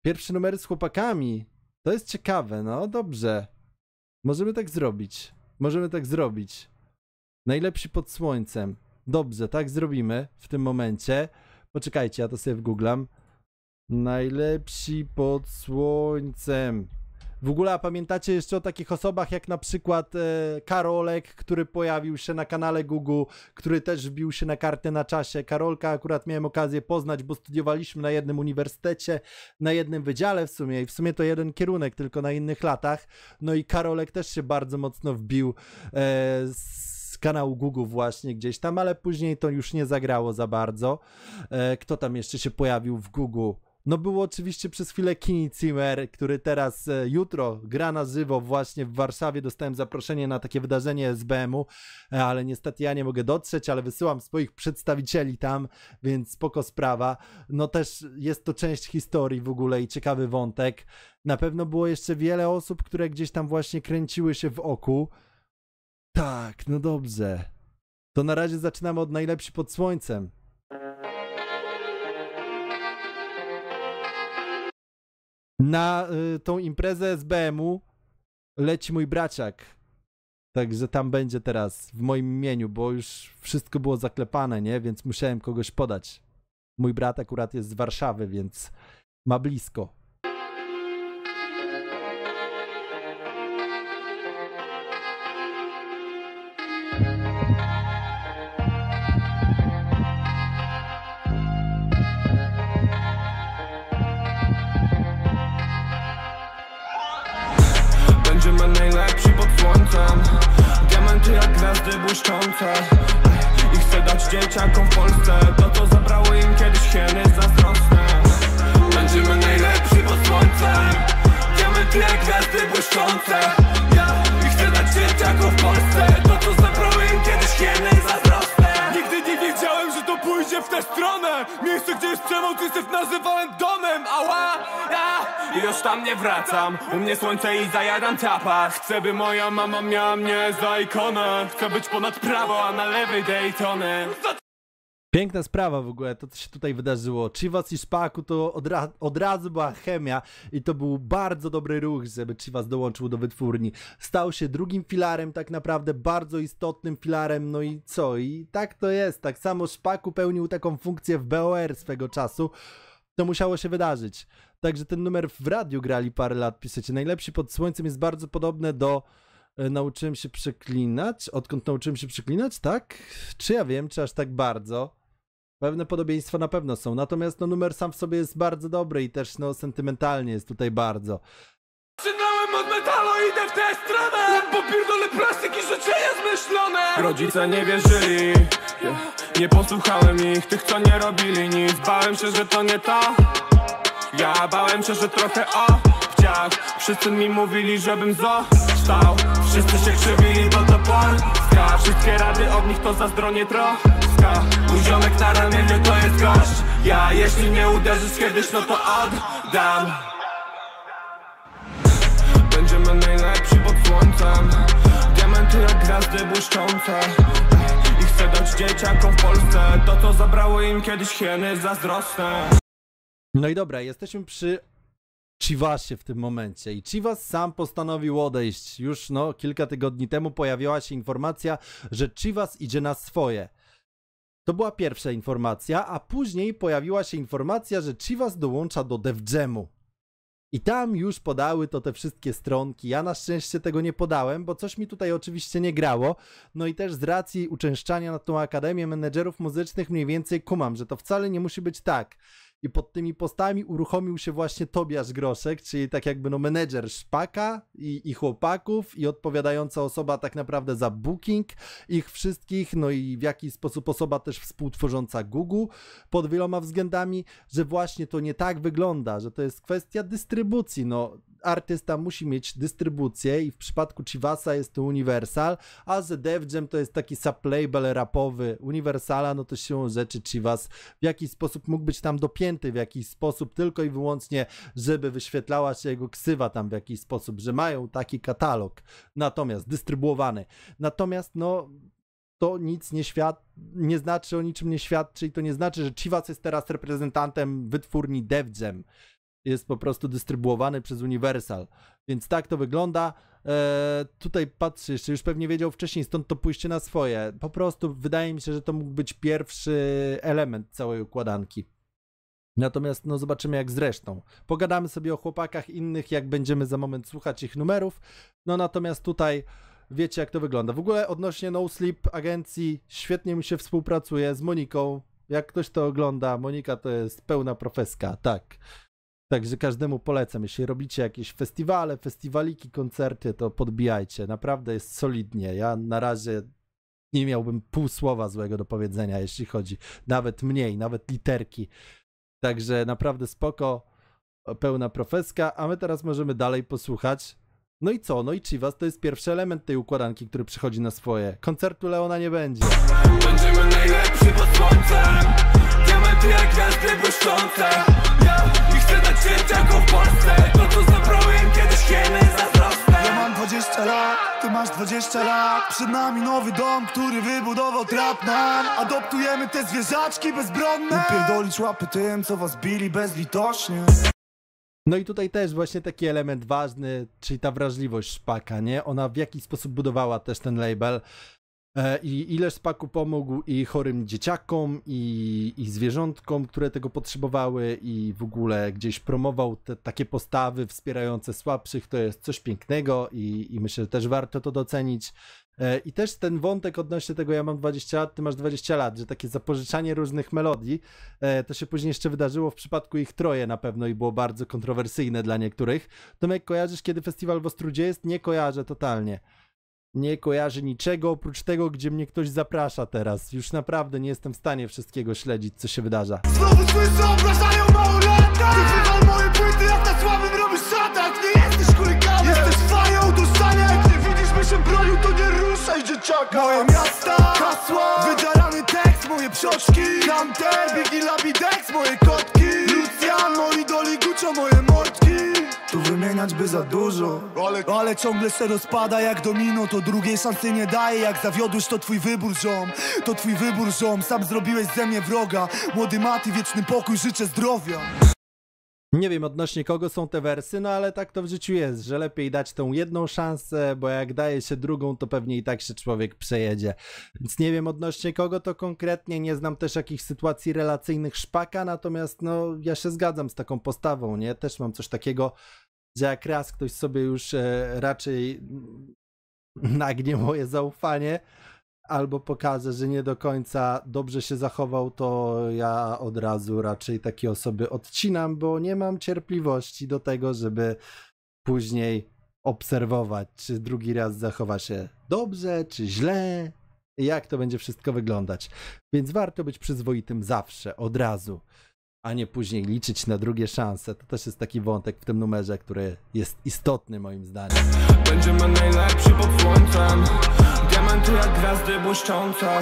Pierwsze numery z chłopakami. To jest ciekawe, no dobrze. Możemy tak zrobić. Możemy tak zrobić. Najlepsi pod słońcem. Dobrze, tak zrobimy w tym momencie. Poczekajcie, ja to sobie wgooglam. Najlepsi pod słońcem. W ogóle pamiętacie jeszcze o takich osobach jak na przykład e, Karolek, który pojawił się na kanale Gugu, który też wbił się na kartę na czasie. Karolka akurat miałem okazję poznać, bo studiowaliśmy na jednym uniwersytecie, na jednym wydziale w sumie i w sumie to jeden kierunek, tylko na innych latach. No i Karolek też się bardzo mocno wbił e, z kanału Gugu właśnie gdzieś tam, ale później to już nie zagrało za bardzo. E, kto tam jeszcze się pojawił w Gugu? No było oczywiście przez chwilę Kinny Zimmer, który teraz e, jutro gra na żywo właśnie w Warszawie. Dostałem zaproszenie na takie wydarzenie S B M u, e, ale niestety ja nie mogę dotrzeć, ale wysyłam swoich przedstawicieli tam, więc spoko sprawa. No też jest to część historii w ogóle i ciekawy wątek. Na pewno było jeszcze wiele osób, które gdzieś tam właśnie kręciły się w oku. Tak, no dobrze. To na razie zaczynamy od najlepsi pod słońcem. Na y, tą imprezę z S B M u leci mój braciak, także tam będzie teraz w moim imieniu, bo już wszystko było zaklepane, nie? Więc musiałem kogoś podać. Mój brat akurat jest z Warszawy, więc ma blisko. Diamenty jak gwiazdy błyszczące. I chcę dać dzieciakom w Polsce to, co zabrało im kiedyś hieny zazdrosne. Będziemy najlepsi pod słońcem. Diamenty jak gwiazdy błyszczące. I chcę dać dzieciakom w Polsce to, co zabrało im kiedyś hieny zazdrosne. Nigdy nie wiedziałem, że to pójdzie w tę stronę. Miejsce, gdzie jest przemoc i syf nazywałem domem. Ała, ja. I już tam nie wracam, u mnie słońce i zajadam ciapa. Chcę, by moja mama miała mnie za ikonę. Chcę być ponad prawo, a na lewej Daytony. Piękna sprawa w ogóle, to co się tutaj wydarzyło. Chivas i Szpaku to od, ra od razu była chemia i to był bardzo dobry ruch, żeby Chivas dołączył do wytwórni. Stał się drugim filarem, tak naprawdę bardzo istotnym filarem, no i co? I tak to jest, tak samo Szpaku pełnił taką funkcję w B O R swego czasu. To musiało się wydarzyć. Także ten numer w radiu grali parę lat, piszecie. Najlepsi pod słońcem jest bardzo podobne do... Nauczyłem się przeklinać. Odkąd nauczyłem się przeklinać? Tak? Czy ja wiem, czy aż tak bardzo? Pewne podobieństwa na pewno są. Natomiast no, numer sam w sobie jest bardzo dobry i też no, sentymentalnie jest tutaj bardzo. Zaczynałem od metalu, idę w tę stronę. Popierdolę plastiki, życzenia zmyślone. Rodzice nie wierzyli, nie posłuchałem ich. Tych, co nie robili nic. Bałem się, że to nie to. Ja bałem się, że trochę o pciach. Wszyscy mi mówili, żebym został. Wszyscy się krzywili, bo to Polska. Wszystkie rady od nich to zazdronie troska. Mój ziomek na ramieniu to jest gość. Ja jeśli nie uderzysz kiedyś, no to oddam. Będziemy najlepsi pod słońcem. Diamenty jak gwiazdy błyszczące. I chcę dać dzieciakom w Polsce to, co zabrało im kiedyś hieny zazdrosne. No i dobra, jesteśmy przy Chivasie w tym momencie i Chivas sam postanowił odejść. Już no, kilka tygodni temu pojawiła się informacja, że Chivas idzie na swoje. To była pierwsza informacja, a później pojawiła się informacja, że Chivas dołącza do Def Jamu. I tam już podały to te wszystkie stronki. Ja na szczęście tego nie podałem, bo coś mi tutaj oczywiście nie grało. No i też z racji uczęszczania na tą Akademię Menedżerów Muzycznych mniej więcej kumam, że to wcale nie musi być tak. I pod tymi postami uruchomił się właśnie Tobiasz Groszek, czyli tak jakby no menedżer Szpaka i, i chłopaków i odpowiadająca osoba tak naprawdę za booking ich wszystkich, no i w jakiś sposób osoba też współtworząca Gugu pod wieloma względami, że właśnie to nie tak wygląda, że to jest kwestia dystrybucji, no artysta musi mieć dystrybucję i w przypadku Chivasa jest to Universal, a że Def Jam to jest taki sublabel rapowy Universala, no to siłą rzeczy Chivas w jakiś sposób mógł być tam dopięty w jakiś sposób, tylko i wyłącznie, żeby wyświetlała się jego ksywa tam w jakiś sposób, że mają taki katalog, natomiast dystrybuowany. Natomiast no... to nic nie świat, nie znaczy, o niczym nie świadczy i to nie znaczy, że Chivas jest teraz reprezentantem wytwórni Def Jam. Jest po prostu dystrybuowany przez Universal. Więc tak to wygląda. Eee, tutaj patrzę jeszcze, już pewnie wiedział wcześniej, stąd to pójście na swoje. Po prostu wydaje mi się, że to mógł być pierwszy element całej układanki. Natomiast no zobaczymy jak z resztą. Pogadamy sobie o chłopakach innych, jak będziemy za moment słuchać ich numerów. No natomiast tutaj wiecie jak to wygląda. W ogóle odnośnie No Sleep agencji świetnie mi się współpracuje z Moniką. Jak ktoś to ogląda, Monika to jest pełna profeska, tak. Także każdemu polecam, jeśli robicie jakieś festiwale, festiwaliki, koncerty, to podbijajcie. Naprawdę jest solidnie. Ja na razie nie miałbym pół słowa złego do powiedzenia, jeśli chodzi. Nawet mniej, nawet literki. Także naprawdę spoko, pełna profeska, a my teraz możemy dalej posłuchać. No i co? No i Chivas to jest pierwszy element tej układanki, który przychodzi na swoje. Koncertu Leona nie będzie. Będziemy najlepsi pod słońcem. Diamenty jak gwiazdy błyszczące. I chcę dać dzieciakom w Polsce to, co zabrało im kiedyś hieny zazdrosne. Ja mam dwadzieścia lat, ty masz dwadzieścia lat. Przed nami nowy dom, który wybudował Rapnau. Adoptujemy te zwierzaczki bezbronne. Upierdolić łapy tym, co was bili bezlitośnie. No i tutaj też właśnie taki element ważny, czyli ta wrażliwość Szpaka, nie? Ona w jakiś sposób budowała też ten label. I ile Szpaku pomógł i chorym dzieciakom, i, i zwierzątkom, które tego potrzebowały, i w ogóle gdzieś promował te takie postawy wspierające słabszych, to jest coś pięknego i, i myślę, że też warto to docenić. I też ten wątek odnośnie tego, ja mam dwadzieścia lat, ty masz dwadzieścia lat, że takie zapożyczanie różnych melodii, to się później jeszcze wydarzyło w przypadku ich troje na pewno i było bardzo kontrowersyjne dla niektórych. Tomek, kojarzysz, kiedy festiwal w Ostródzie jest? Nie kojarzę totalnie. Nie kojarzy niczego oprócz tego, gdzie mnie ktoś zaprasza teraz. Już naprawdę nie jestem w stanie wszystkiego śledzić, co się wydarza. Znowu słyszę, obrażają małolatę! Wyzywał moje płyty, jak na słabym robisz szatach! Nie jesteś chuliganem! Jesteś fają do stania! Jak nie widzisz, by się bronił, to nie ruszaj, dzieciaka! Moje miasta, hasła, wydarany tekst, moje przodki, Hunter, Big i Labidex, moje kotki, Lucian, moi doli gucio, moje mordki. Tu wymienia by za dużo. Ale ciągle se rozpada jak domino, to drugiej szansy nie daje. Jak zawiodłeś, to twój wybór, ziom. To twój wybór, ziom. Sam zrobiłeś ze mnie wroga. Młody Mati, wieczny pokój, życzę zdrowia. Nie wiem odnośnie kogo są te wersy, no ale tak to w życiu jest, że lepiej dać tą jedną szansę, bo jak daje się drugą, to pewnie i tak się człowiek przejedzie. Więc nie wiem odnośnie kogo to konkretnie, nie znam też jakichś sytuacji relacyjnych Szpaka, natomiast no ja się zgadzam z taką postawą, nie? Też mam coś takiego, że jak raz ktoś sobie już e, raczej nagnie moje zaufanie, albo pokaże, że nie do końca dobrze się zachował, to ja od razu raczej takie osoby odcinam, bo nie mam cierpliwości do tego, żeby później obserwować, czy drugi raz zachowa się dobrze, czy źle, jak to będzie wszystko wyglądać. Więc warto być przyzwoitym zawsze, od razu, a nie później liczyć na drugie szanse. To też jest taki wątek w tym numerze, który jest istotny moim zdaniem. Będziemy najlepsi pod słońcem, diamenty jak gwiazdy błyszczące.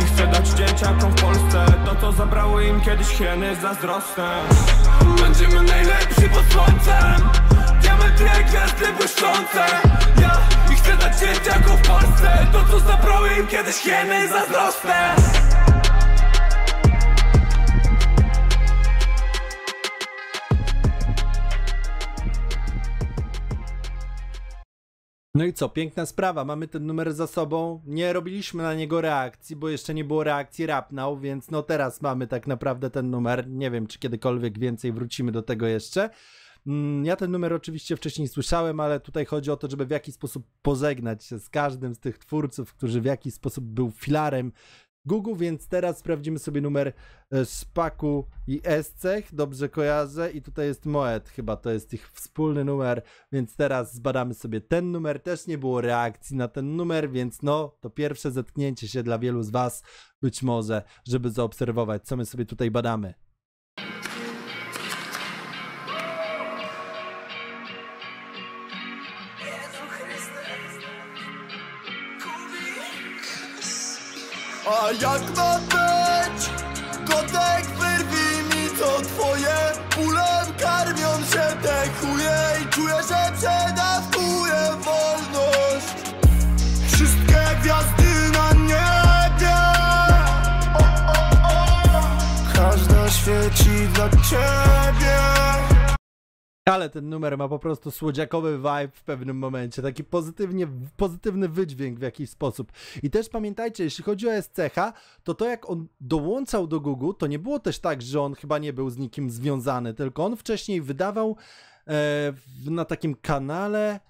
I chcę dać dzieciakom w Polsce to, co zabrały im kiedyś hieny zazdrosne. Będziemy najlepsi pod słońcem, diamenty jak gwiazdy błyszczące. Ja i chcę dać dzieciakom w Polsce to, co zabrały im kiedyś hieny zazdrosne. No i co, piękna sprawa, mamy ten numer za sobą, nie robiliśmy na niego reakcji, bo jeszcze nie było reakcji Rapnau, więc no teraz mamy tak naprawdę ten numer, nie wiem czy kiedykolwiek więcej wrócimy do tego jeszcze. Ja ten numer oczywiście wcześniej słyszałem, ale tutaj chodzi o to, żeby w jakiś sposób pożegnać się z każdym z tych twórców, którzy w jakiś sposób był filarem Gugu, więc teraz sprawdzimy sobie numer Szpaku i Escech, dobrze kojarzę, i tutaj jest Moet, chyba to jest ich wspólny numer, więc teraz zbadamy sobie ten numer, też nie było reakcji na ten numer, więc no, to pierwsze zetknięcie się dla wielu z was, być może, żeby zaobserwować, co my sobie tutaj badamy. A jak ma być? Kotek wyrwi mi to twoje. Bólem karmią się te chuje i czuję, że przedawkuję wolność. Wszystkie gwiazdy na niebie, o, o, o. Każda świeci dla ciebie. Ale ten numer ma po prostu słodziakowy vibe w pewnym momencie, taki pozytywnie, pozytywny wydźwięk w jakiś sposób. I też pamiętajcie, jeśli chodzi o Escecha, to to jak on dołączał do Gugu, to nie było też tak, że on chyba nie był z nikim związany, tylko on wcześniej wydawał e, na takim kanale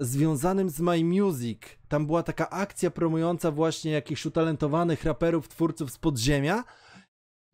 związanym z My Music. Tam była taka akcja promująca właśnie jakichś utalentowanych raperów, twórców z podziemia.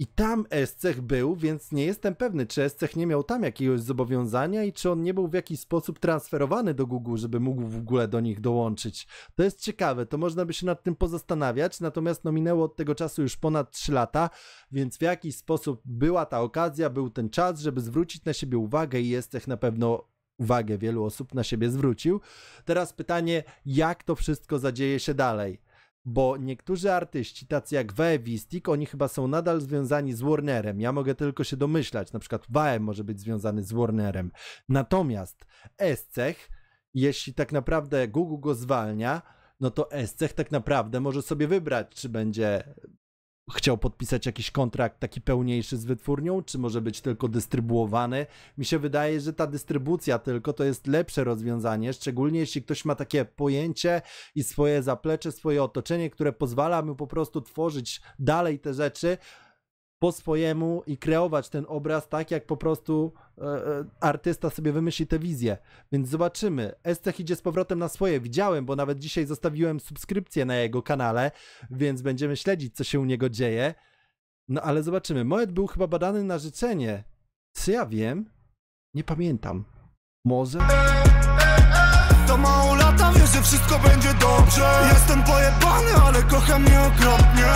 I tam Escech był, więc nie jestem pewny, czy Escech nie miał tam jakiegoś zobowiązania i czy on nie był w jakiś sposób transferowany do Google, żeby mógł w ogóle do nich dołączyć. To jest ciekawe, to można by się nad tym pozastanawiać, natomiast no minęło od tego czasu już ponad trzy lata, więc w jakiś sposób była ta okazja, był ten czas, żeby zwrócić na siebie uwagę i Escech na pewno uwagę wielu osób na siebie zwrócił. Teraz pytanie, jak to wszystko zadzieje się dalej? Bo niektórzy artyści, tacy jak Vae Vistic, oni chyba są nadal związani z Warnerem. Ja mogę tylko się domyślać, na przykład Vae może być związany z Warnerem. Natomiast Escech, jeśli tak naprawdę Gugu go zwalnia, no to Escech tak naprawdę może sobie wybrać, czy będzie chciał podpisać jakiś kontrakt taki pełniejszy z wytwórnią, czy może być tylko dystrybuowany. Mi się wydaje, że ta dystrybucja tylko to jest lepsze rozwiązanie, szczególnie jeśli ktoś ma takie pojęcie i swoje zaplecze, swoje otoczenie, które pozwala mu po prostu tworzyć dalej te rzeczy po swojemu i kreować ten obraz tak, jak po prostu e, artysta sobie wymyśli tę wizję. Więc zobaczymy. Escech idzie z powrotem na swoje. Widziałem, bo nawet dzisiaj zostawiłem subskrypcję na jego kanale, więc będziemy śledzić, co się u niego dzieje. No ale zobaczymy. Moet był chyba badany na życzenie. Co ja wiem? Nie pamiętam. Może? To mało lata, wiesz, że wszystko będzie dobrze. Jestem pojebany, ale kocham mnie okropnie.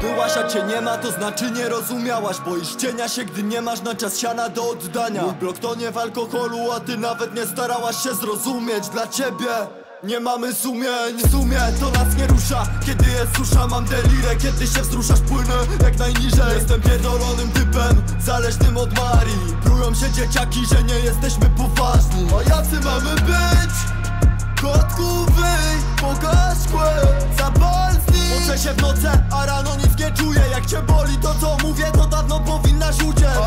Byłaś, a cię nie ma, to znaczy nie rozumiałaś. Boisz cienia się, gdy nie masz na czas siana do oddania. Mój blok to nie w alkoholu, a ty nawet nie starałaś się zrozumieć. Dla ciebie Nie mamy sumień, w sumie to nas nie rusza. Kiedy jest susza, mam delirę. Kiedy się wzruszasz, płynę jak najniżej. Jestem pierdolonym typem, zależnym od Marii. Brują się dzieciaki, że nie jesteśmy poważni. A jacy mamy być? Kotku wyjdź, pokaż kłę, zapal znik. Poczę się w nocy, a rano nic nie czuję. Jak cię boli to co mówię, to dawno powinnaś uciec.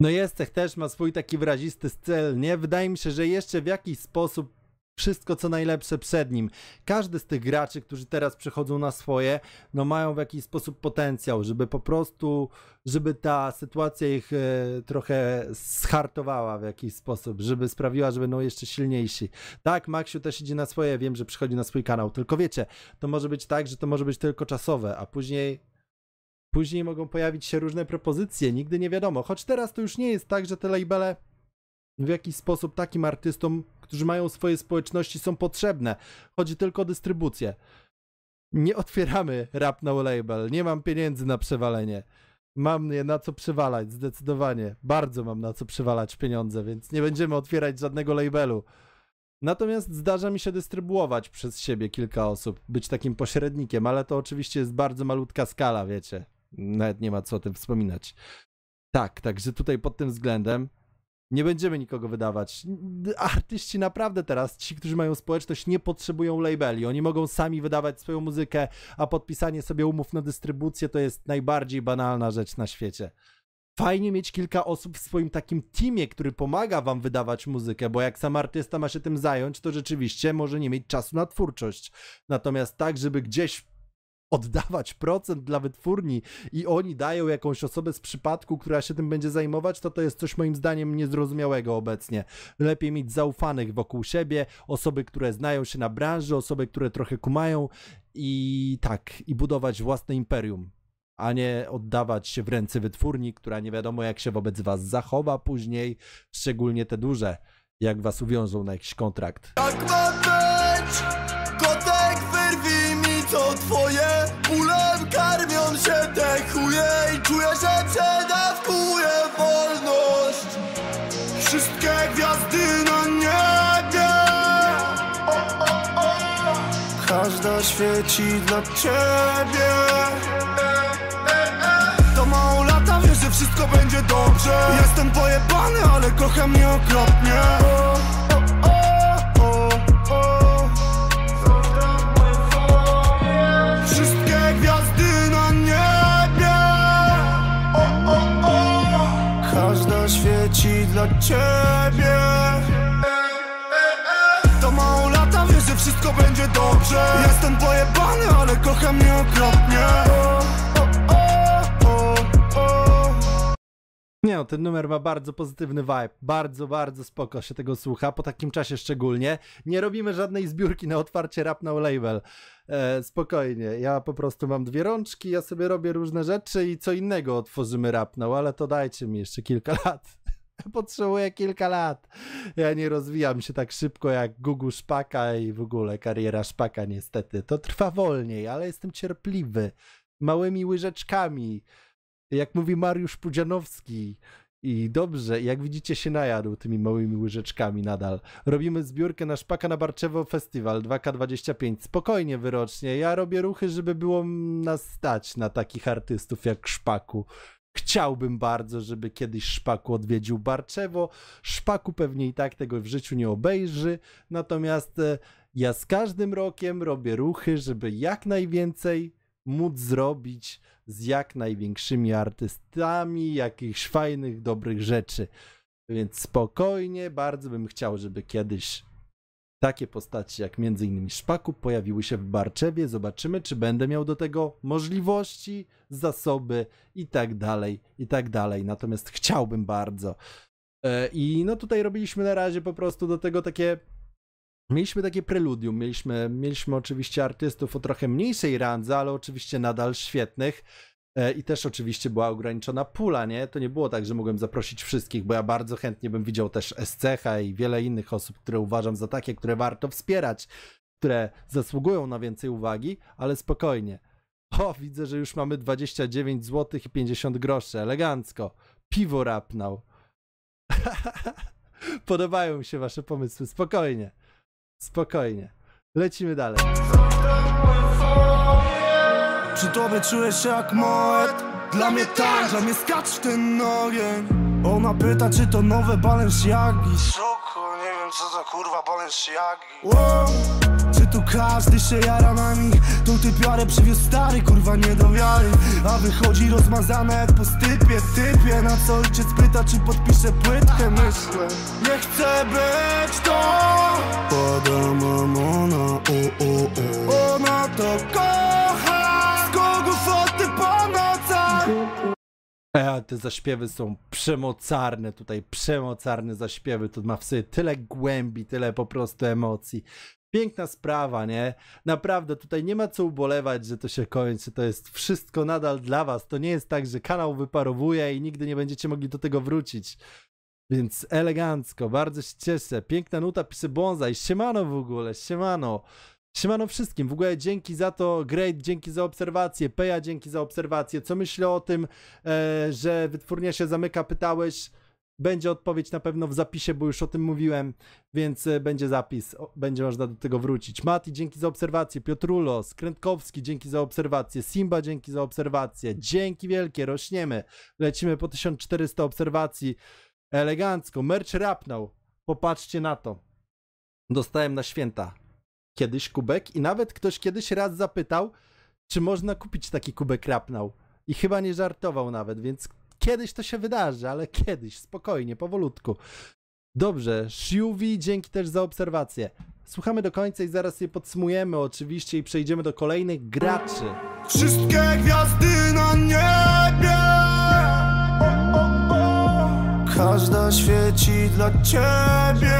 No Escech też ma swój taki wyrazisty styl, nie? Wydaje mi się, że jeszcze w jakiś sposób wszystko co najlepsze przed nim. Każdy z tych graczy, którzy teraz przechodzą na swoje, no mają w jakiś sposób potencjał, żeby po prostu, żeby ta sytuacja ich y, trochę zhartowała w jakiś sposób, żeby sprawiła, że będą jeszcze silniejsi. Tak, Maksiu też idzie na swoje, wiem, że przychodzi na swój kanał, tylko wiecie, to może być tak, że to może być tylko czasowe, a później... Później mogą pojawić się różne propozycje, nigdy nie wiadomo. Choć teraz to już nie jest tak, że te labele w jakiś sposób takim artystom, którzy mają swoje społeczności, są potrzebne. Chodzi tylko o dystrybucję. Nie otwieramy Rapnau label, nie mam pieniędzy na przewalenie. Mam je na co przywalać, zdecydowanie. Bardzo mam na co przywalać pieniądze, więc nie będziemy otwierać żadnego labelu. Natomiast zdarza mi się dystrybuować przez siebie kilka osób, być takim pośrednikiem, ale to oczywiście jest bardzo malutka skala, wiecie. Nawet nie ma co o tym wspominać. Tak, także tutaj pod tym względem nie będziemy nikogo wydawać. Artyści naprawdę teraz, ci, którzy mają społeczność, nie potrzebują labeli. Oni mogą sami wydawać swoją muzykę, a podpisanie sobie umów na dystrybucję to jest najbardziej banalna rzecz na świecie. Fajnie mieć kilka osób w swoim takim teamie, który pomaga wam wydawać muzykę, bo jak sam artysta ma się tym zająć, to rzeczywiście może nie mieć czasu na twórczość. Natomiast tak, żeby gdzieś oddawać procent dla wytwórni i oni dają jakąś osobę z przypadku, która się tym będzie zajmować, to to jest coś moim zdaniem niezrozumiałego obecnie. Lepiej mieć zaufanych wokół siebie, osoby, które znają się na branży, osoby, które trochę kumają i tak, i budować własne imperium, a nie oddawać się w ręce wytwórni, która nie wiadomo jak się wobec was zachowa później, szczególnie te duże, jak was uwiążą na jakiś kontrakt. Jak ma być? Kotek wyrwij mi co twoje, bólem karmią się te chuje i czuję, że przedawkuję wolność. Wszystkie gwiazdy na niebie, o, o, o. Każda świeci dla ciebie. Wszystko będzie dobrze. Jestem pojebany, ale kocham mnie okropnie. Wszystkie gwiazdy na niebie, o, o, o. Każda świeci dla ciebie. To mało lata, wiesz, że wszystko będzie dobrze. Jestem pojebany, ale kocham mnie okropnie. Nie no, ten numer ma bardzo pozytywny vibe, bardzo, bardzo spoko się tego słucha, po takim czasie szczególnie. Nie robimy żadnej zbiórki na otwarcie Rapnau label, e, spokojnie, ja po prostu mam dwie rączki, ja sobie robię różne rzeczy i co innego otworzymy Rapnau, ale to dajcie mi jeszcze kilka lat, potrzebuję kilka lat, ja nie rozwijam się tak szybko jak Gugu Szpaka i w ogóle kariera Szpaka niestety, to trwa wolniej, ale jestem cierpliwy, małymi łyżeczkami. Jak mówi Mariusz Pudzianowski i dobrze, jak widzicie się najadł tymi małymi łyżeczkami nadal. Robimy zbiórkę na Szpaka na Barczewo Festiwal dwa ka dwadzieścia pięć. Spokojnie wyrocznie, ja robię ruchy, żeby było nas stać na takich artystów jak Szpaku. Chciałbym bardzo, żeby kiedyś Szpaku odwiedził Barczewo. Szpaku pewnie i tak tego w życiu nie obejrzy, natomiast ja z każdym rokiem robię ruchy, żeby jak najwięcej móc zrobić z jak największymi artystami jakichś fajnych, dobrych rzeczy. Więc spokojnie, bardzo bym chciał, żeby kiedyś takie postaci jak między innymi Szpaku pojawiły się w Barczewie. Zobaczymy, czy będę miał do tego możliwości, zasoby i tak dalej, i tak dalej. Natomiast chciałbym bardzo. I no tutaj robiliśmy na razie po prostu do tego takie... Mieliśmy takie preludium, mieliśmy, mieliśmy oczywiście artystów o trochę mniejszej randze, ale oczywiście nadal świetnych e, i też oczywiście była ograniczona pula, nie? To nie było tak, że mogłem zaprosić wszystkich, bo ja bardzo chętnie bym widział też Escecha i wiele innych osób, które uważam za takie, które warto wspierać, które zasługują na więcej uwagi, ale spokojnie. O, widzę, że już mamy dwadzieścia dziewięć złotych i pięćdziesiąt groszy, elegancko. Piwo Rapnau. Podobają mi się wasze pomysły, spokojnie. Spokojnie. Lecimy dalej. Przy tobie czuję się jak moed. Dla mnie tak, dla mnie skacz w ten ogień. Ona pyta, czy to nowe Balenciagi. Szoku, nie wiem co za kurwa Balenciagi. Wow. Czy tu każdy się jara nami? Tą typiarę przywiózł stary, kurwa nie do wiary. A wychodzi rozmazane jak po stypie, typie. Na co ojciec pyta, czy podpiszę płytkę, myślę. Nie chcę być to. Podobam ona, o, o, o. Ona to kocha. Z kogów od ty po nocach. E, te zaśpiewy są przemocarne, tutaj przemocarne zaśpiewy, to ma w sobie tyle głębi, tyle po prostu emocji. Piękna sprawa, nie? Naprawdę tutaj nie ma co ubolewać, że to się kończy, to jest wszystko nadal dla was, to nie jest tak, że kanał wyparowuje i nigdy nie będziecie mogli do tego wrócić. Więc elegancko, bardzo się cieszę, piękna nuta, pisze Bonza i siemano w ogóle, siemano. Siemano wszystkim, w ogóle dzięki za to, Great, dzięki za obserwację, Peja, dzięki za obserwację. Co myślę o tym, e, że wytwórnia się zamyka, pytałeś, będzie odpowiedź na pewno w zapisie, bo już o tym mówiłem, więc e, będzie zapis, o, będzie można do tego wrócić. Mati, dzięki za obserwację, Piotrulo, Skrętkowski, dzięki za obserwację, Simba, dzięki za obserwację, dzięki wielkie, rośniemy, lecimy po tysiąc czterysta obserwacji, elegancko, merch Rapnau, popatrzcie na to, dostałem na święta kiedyś kubek i nawet ktoś kiedyś raz zapytał, czy można kupić taki kubek Rapnau i chyba nie żartował nawet, więc kiedyś to się wydarzy, ale kiedyś, spokojnie, powolutku. Dobrze, Shiuvi, dzięki też za obserwację. Słuchamy do końca i zaraz je podsumujemy oczywiście i przejdziemy do kolejnych graczy. Wszystkie gwiazdy na niebie, o, o, o. Każda świeci dla ciebie.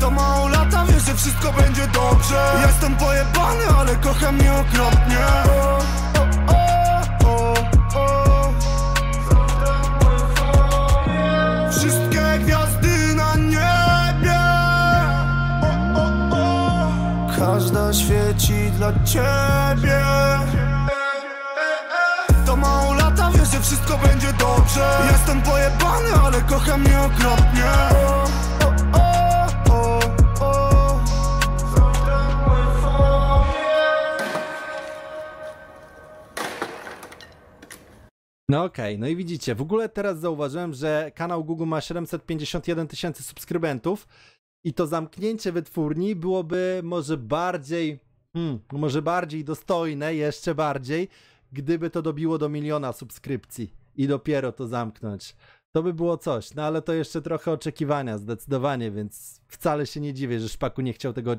To mało lata, wiesz, że wszystko będzie dobrze. Jestem pojebany, ale kocham mnie okropnie. Wszystkie gwiazdy na niebie, o, o, o. Każda świeci dla ciebie. To mało lata, wiesz, że wszystko będzie dobrze. Jestem pojebany, ale kocham mnie okropnie. No okej, okay, no i widzicie, w ogóle teraz zauważyłem, że kanał Gugu ma siedemset pięćdziesiąt jeden tysięcy subskrybentów i to zamknięcie wytwórni byłoby może bardziej, hmm, może bardziej dostojne, jeszcze bardziej, gdyby to dobiło do miliona subskrypcji i dopiero to zamknąć. To by było coś, no ale to jeszcze trochę oczekiwania zdecydowanie, więc wcale się nie dziwię, że Szpaku nie chciał tego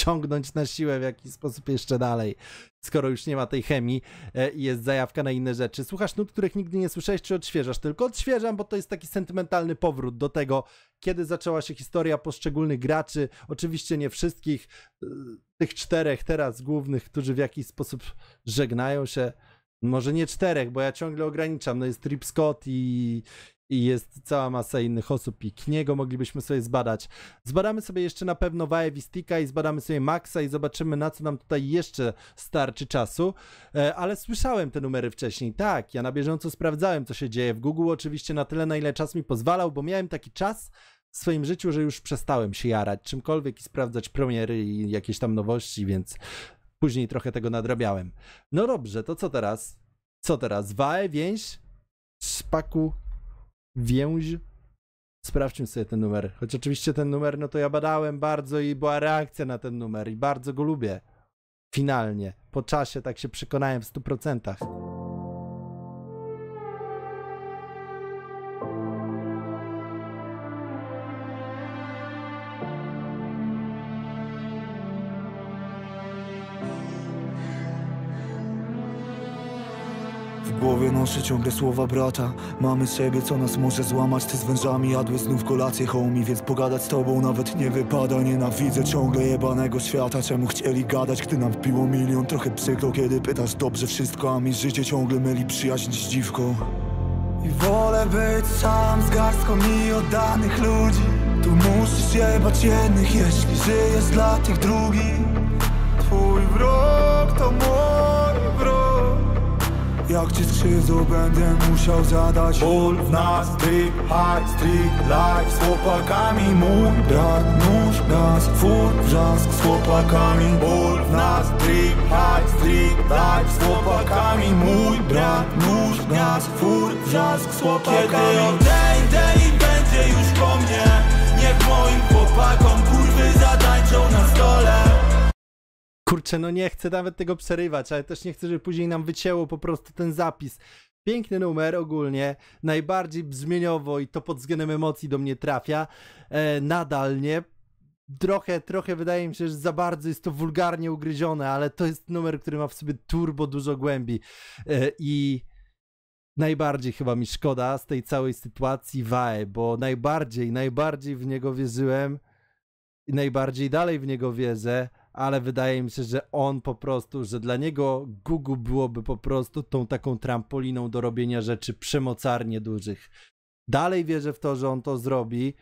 ciągnąć na siłę w jakiś sposób jeszcze dalej, skoro już nie ma tej chemii i jest zajawka na inne rzeczy. Słuchasz nut, których nigdy nie słyszałeś, czy odświeżasz? Tylko odświeżam, bo to jest taki sentymentalny powrót do tego, kiedy zaczęła się historia poszczególnych graczy, oczywiście nie wszystkich, tych czterech teraz głównych, którzy w jakiś sposób żegnają się, może nie czterech, bo ja ciągle ograniczam, no jest Rip Scotti i... I jest cała masa innych osób i Kniego moglibyśmy sobie zbadać. Zbadamy sobie jeszcze na pewno Vae Vistica i zbadamy sobie Maxa i zobaczymy, na co nam tutaj jeszcze starczy czasu. E, ale słyszałem te numery wcześniej. Tak, ja na bieżąco sprawdzałem, co się dzieje w Google. Oczywiście na tyle, na ile czas mi pozwalał, bo miałem taki czas w swoim życiu, że już przestałem się jarać czymkolwiek i sprawdzać premiery i jakieś tam nowości, więc później trochę tego nadrabiałem. No dobrze, to co teraz? Co teraz? Vae, więź, Szpaku... Więź. Sprawdźmy sobie ten numer. Choć oczywiście ten numer, no to ja badałem bardzo i była reakcja na ten numer i bardzo go lubię. Finalnie. Po czasie tak się przekonałem w stu procentach. W głowie noszę ciągle słowa brata. Mamy siebie, co nas może złamać. Ty z wężami jadłeś znów kolację, homie, więc pogadać z tobą nawet nie wypada. Nienawidzę ciągle jebanego świata. Czemu chcieli gadać, gdy nam wpiło milion? Trochę przykro, kiedy pytasz dobrze wszystko, a mi życie ciągle myli przyjaźń z dziwką. I wolę być sam z garstką mi oddanych ludzi. Tu musisz jebać jednych, jeśli żyjesz dla tych drugich. Twój wróg to mój wróg. Ja trakcie skrzyzu będę musiał zadać ból na strip, high, street, life z chłopakami mój brat, nóż, nas, fur, wrzask z chłopakami ból na strip, high, street, life z chłopakami mój brat, nóż, nas, fur, wrzask z chłopakami. Kiedy odejdę i będzie już po mnie, niech moim chłopakom kurwy zatańczą na stole. Kurczę, no nie chcę nawet tego przerywać, ale też nie chcę, żeby później nam wycięło po prostu ten zapis. Piękny numer ogólnie, najbardziej brzmieniowo i to pod względem emocji do mnie trafia. E, nadal nie. Trochę, trochę wydaje mi się, że za bardzo jest to wulgarnie ugryzione, ale to jest numer, który ma w sobie turbo dużo głębi. E, I najbardziej chyba mi szkoda z tej całej sytuacji Vae, bo najbardziej, najbardziej w niego wierzyłem i najbardziej dalej w niego wierzę. Ale wydaje mi się, że on po prostu, że dla niego Gugu byłoby po prostu tą taką trampoliną do robienia rzeczy przemocarnie dużych. Dalej wierzę w to, że on to zrobi.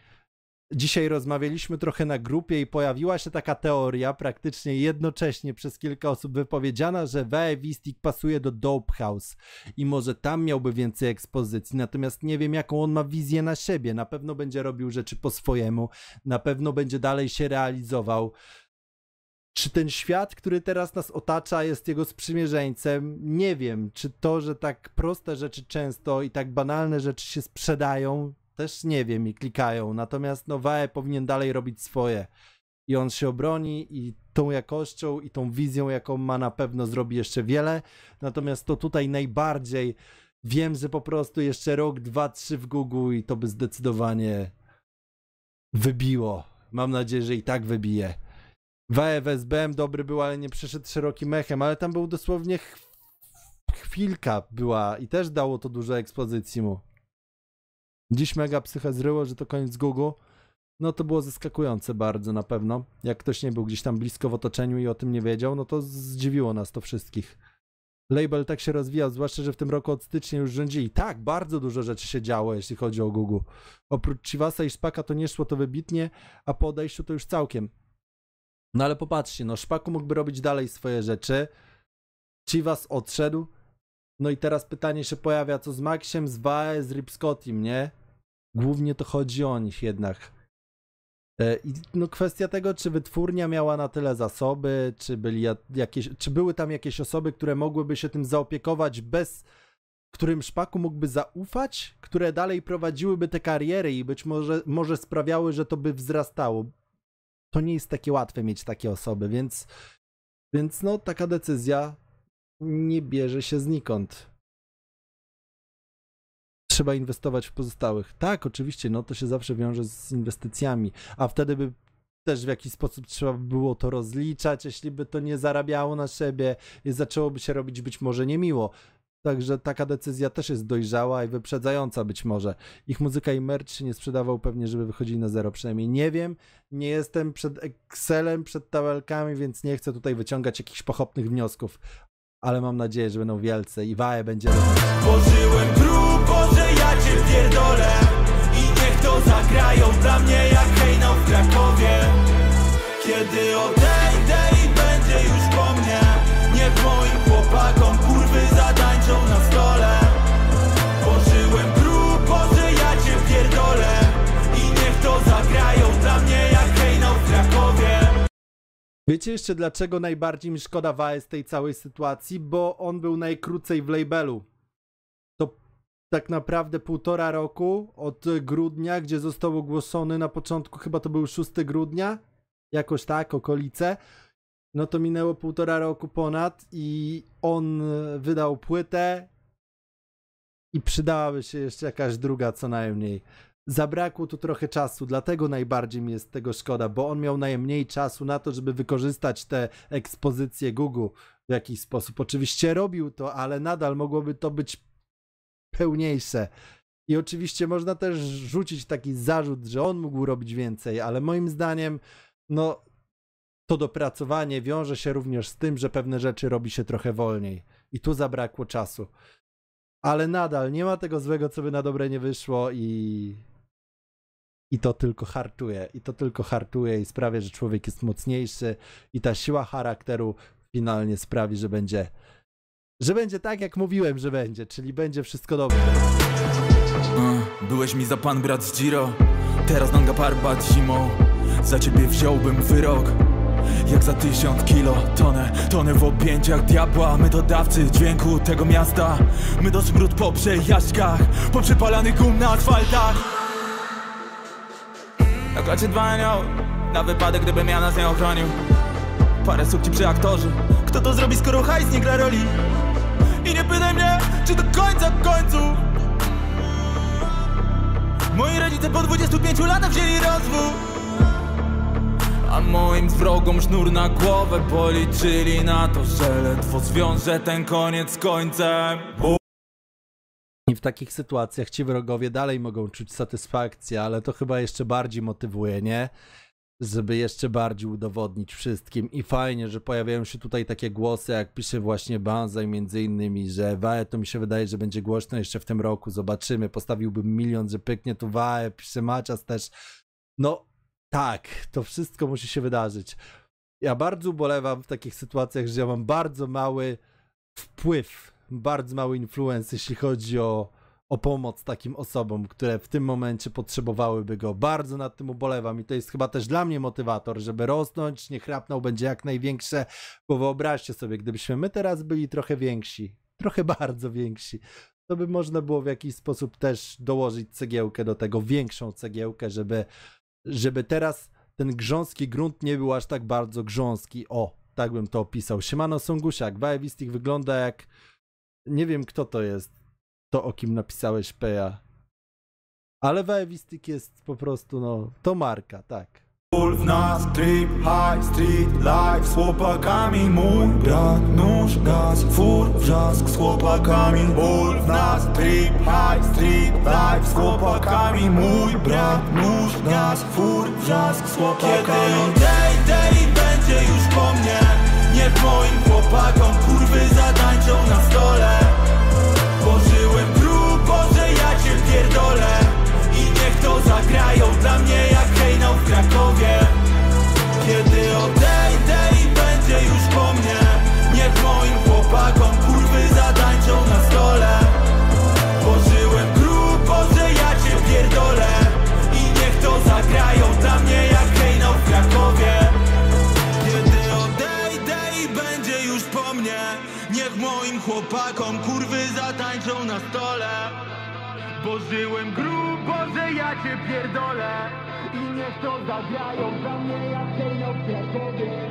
Dzisiaj rozmawialiśmy trochę na grupie i pojawiła się taka teoria, praktycznie jednocześnie przez kilka osób wypowiedziana, że Vae Vistic pasuje do Dope House i może tam miałby więcej ekspozycji, natomiast nie wiem, jaką on ma wizję na siebie. Na pewno będzie robił rzeczy po swojemu, na pewno będzie dalej się realizował. Czy ten świat, który teraz nas otacza, jest jego sprzymierzeńcem? Nie wiem. Czy to, że tak proste rzeczy często i tak banalne rzeczy się sprzedają? Też nie wiem i klikają. Natomiast no, Vae powinien dalej robić swoje. I on się obroni i tą jakością i tą wizją, jaką ma, na pewno zrobi jeszcze wiele. Natomiast to tutaj najbardziej wiem, że po prostu jeszcze rok, dwa, trzy w Google i to by zdecydowanie wybiło. Mam nadzieję, że i tak wybije. Vae w S B M dobry był, ale nie przeszedł szerokim echem, ale tam był dosłownie chw... chwilka była i też dało to dużo ekspozycji mu. Dziś mega psychę zryło, że to koniec Google. No to było zaskakujące bardzo na pewno. Jak ktoś nie był gdzieś tam blisko w otoczeniu i o tym nie wiedział, no to zdziwiło nas to wszystkich. Label tak się rozwijał, zwłaszcza, że w tym roku od stycznia już rządzili. Tak, bardzo dużo rzeczy się działo, jeśli chodzi o Google. Oprócz Chivasa i Szpaka to nie szło to wybitnie, a po odejściu to już całkiem. No ale popatrzcie, no Szpaku mógłby robić dalej swoje rzeczy, Chivas odszedł, no i teraz pytanie się pojawia, co z Maxiem, z Vae, z Rip Scottim, nie? Głównie to chodzi o nich jednak. I no kwestia tego, czy wytwórnia miała na tyle zasoby, czy, byli jakieś, czy były tam jakieś osoby, które mogłyby się tym zaopiekować, bez którym Szpaku mógłby zaufać, które dalej prowadziłyby te kariery i być może, może sprawiały, że to by wzrastało. To nie jest takie łatwe mieć takie osoby, więc, więc no taka decyzja nie bierze się znikąd. Trzeba inwestować w pozostałych. Tak, oczywiście, no to się zawsze wiąże z inwestycjami, a wtedy by też w jakiś sposób trzeba było to rozliczać, jeśli by to nie zarabiało na siebie i zaczęłoby się robić być może niemiło. Także taka decyzja też jest dojrzała i wyprzedzająca być może. Ich muzyka i merch się nie sprzedawał pewnie, żeby wychodzili na zero. Przynajmniej nie wiem, nie jestem przed Excelem, przed tabelkami, więc nie chcę tutaj wyciągać jakichś pochopnych wniosków. Ale mam nadzieję, że będą wielce i Vae będzie... Pożyłem grubo, że ja cię pierdolę i niech to zagrają dla mnie jak hejną w Krakowie. Kiedy odejdę i będzie już po mnie, niech moim chłopakom kurwy zatańczą na stole. Pożyłem grubo, że ja cię pierdolę i niech to zagrają dla mnie jak hejną w Krakowie. Wiecie jeszcze dlaczego najbardziej mi szkoda Vae z tej całej sytuacji? Bo on był najkrócej w labelu. To tak naprawdę półtora roku od grudnia, gdzie został ogłoszony na początku, chyba to był szóstego grudnia, jakoś tak, okolice. No to minęło półtora roku ponad i on wydał płytę i przydałaby się jeszcze jakaś druga co najmniej. Zabrakło tu trochę czasu, dlatego najbardziej mi jest tego szkoda, bo on miał najmniej czasu na to, żeby wykorzystać te ekspozycje Google w jakiś sposób. Oczywiście robił to, ale nadal mogłoby to być pełniejsze. I oczywiście można też rzucić taki zarzut, że on mógł robić więcej, ale moim zdaniem no... to dopracowanie wiąże się również z tym, że pewne rzeczy robi się trochę wolniej. I tu zabrakło czasu. Ale nadal nie ma tego złego, co by na dobre nie wyszło i... I to tylko hartuje. I to tylko hartuje i sprawia, że człowiek jest mocniejszy. I ta siła charakteru finalnie sprawi, że będzie że będzie tak, jak mówiłem, że będzie, czyli będzie wszystko dobrze. Byłeś mi za pan brat z Giro, teraz nanga parbat zimą. Za ciebie wziąłbym wyrok, jak za tysiąc kilo, tonę, tonę w objęciach diabła. My to dawcy dźwięku tego miasta, my do zbród po przejażdżkach, po przypalanych gum na asfaltach. Na klacie dwa anioły, na wypadek gdybym ja nas nie ochronił. Parę subci przy aktorzy, kto to zrobi, skoro hajs nie gra roli? I nie pytaj mnie, czy do końca w końcu moi rodzice po dwudziestu pięciu latach wzięli rozwód. A moim wrogom sznur na głowę, bo liczyli na to, że ledwo zwiąże ten koniec z końcem. I w takich sytuacjach ci wrogowie dalej mogą czuć satysfakcję, ale to chyba jeszcze bardziej motywuje, nie? Żeby jeszcze bardziej udowodnić wszystkim. I fajnie, że pojawiają się tutaj takie głosy, jak pisze właśnie Banzai między innymi, że Vae to mi się wydaje, że będzie głośno jeszcze w tym roku, zobaczymy, postawiłbym milion, że pyknie tu Vae, pisze Macias też. No tak, to wszystko musi się wydarzyć. Ja bardzo ubolewam w takich sytuacjach, że ja mam bardzo mały wpływ, bardzo mały influence, jeśli chodzi o o pomoc takim osobom, które w tym momencie potrzebowałyby go. Bardzo nad tym ubolewam i to jest chyba też dla mnie motywator, żeby rosnąć, niech Rapnau będzie jak największe, bo wyobraźcie sobie, gdybyśmy my teraz byli trochę więksi, trochę bardzo więksi, to by można było w jakiś sposób też dołożyć cegiełkę do tego, większą cegiełkę, żeby, żeby teraz ten grząski grunt nie był aż tak bardzo grząski. O, tak bym to opisał. Siemano Songusiak, Vae Vistic wygląda jak... Nie wiem, kto to jest. To, o kim napisałeś, Peja. Ale Vae Vistic jest po prostu, no, to marka, tak. Wolf na strip, high street, life z chłopakami. Mój brat, nóż, gaz, fur, wrzask z chłopakami. Wolf na strip, high street, life z chłopakami. Mój brat, nóż, gaz, fur, wrzask z chłopakami. Kiedy day, day będzie już po mnie, niech moim chłopakom kurwy zatańczą na stole. Pożyłem grubo, że ja cię pierdolę i niech to zagrają dla mnie jak hejnał w Krakowie. Kiedy odejdę i będzie już po mnie, niech moim chłopakom kurwy zatańczą na stole. Pożyłem grubo, że ja cię pierdolę i niech to zagrają dla mnie jak hejnał w Krakowie. Kiedy odejdę i będzie już po mnie, niech moim chłopakom kurwy zatańczą na stole. Bo żyłem grubo, że ja cię pierdolę i niech to zagrają za mnie jak hejnał w Krakowie.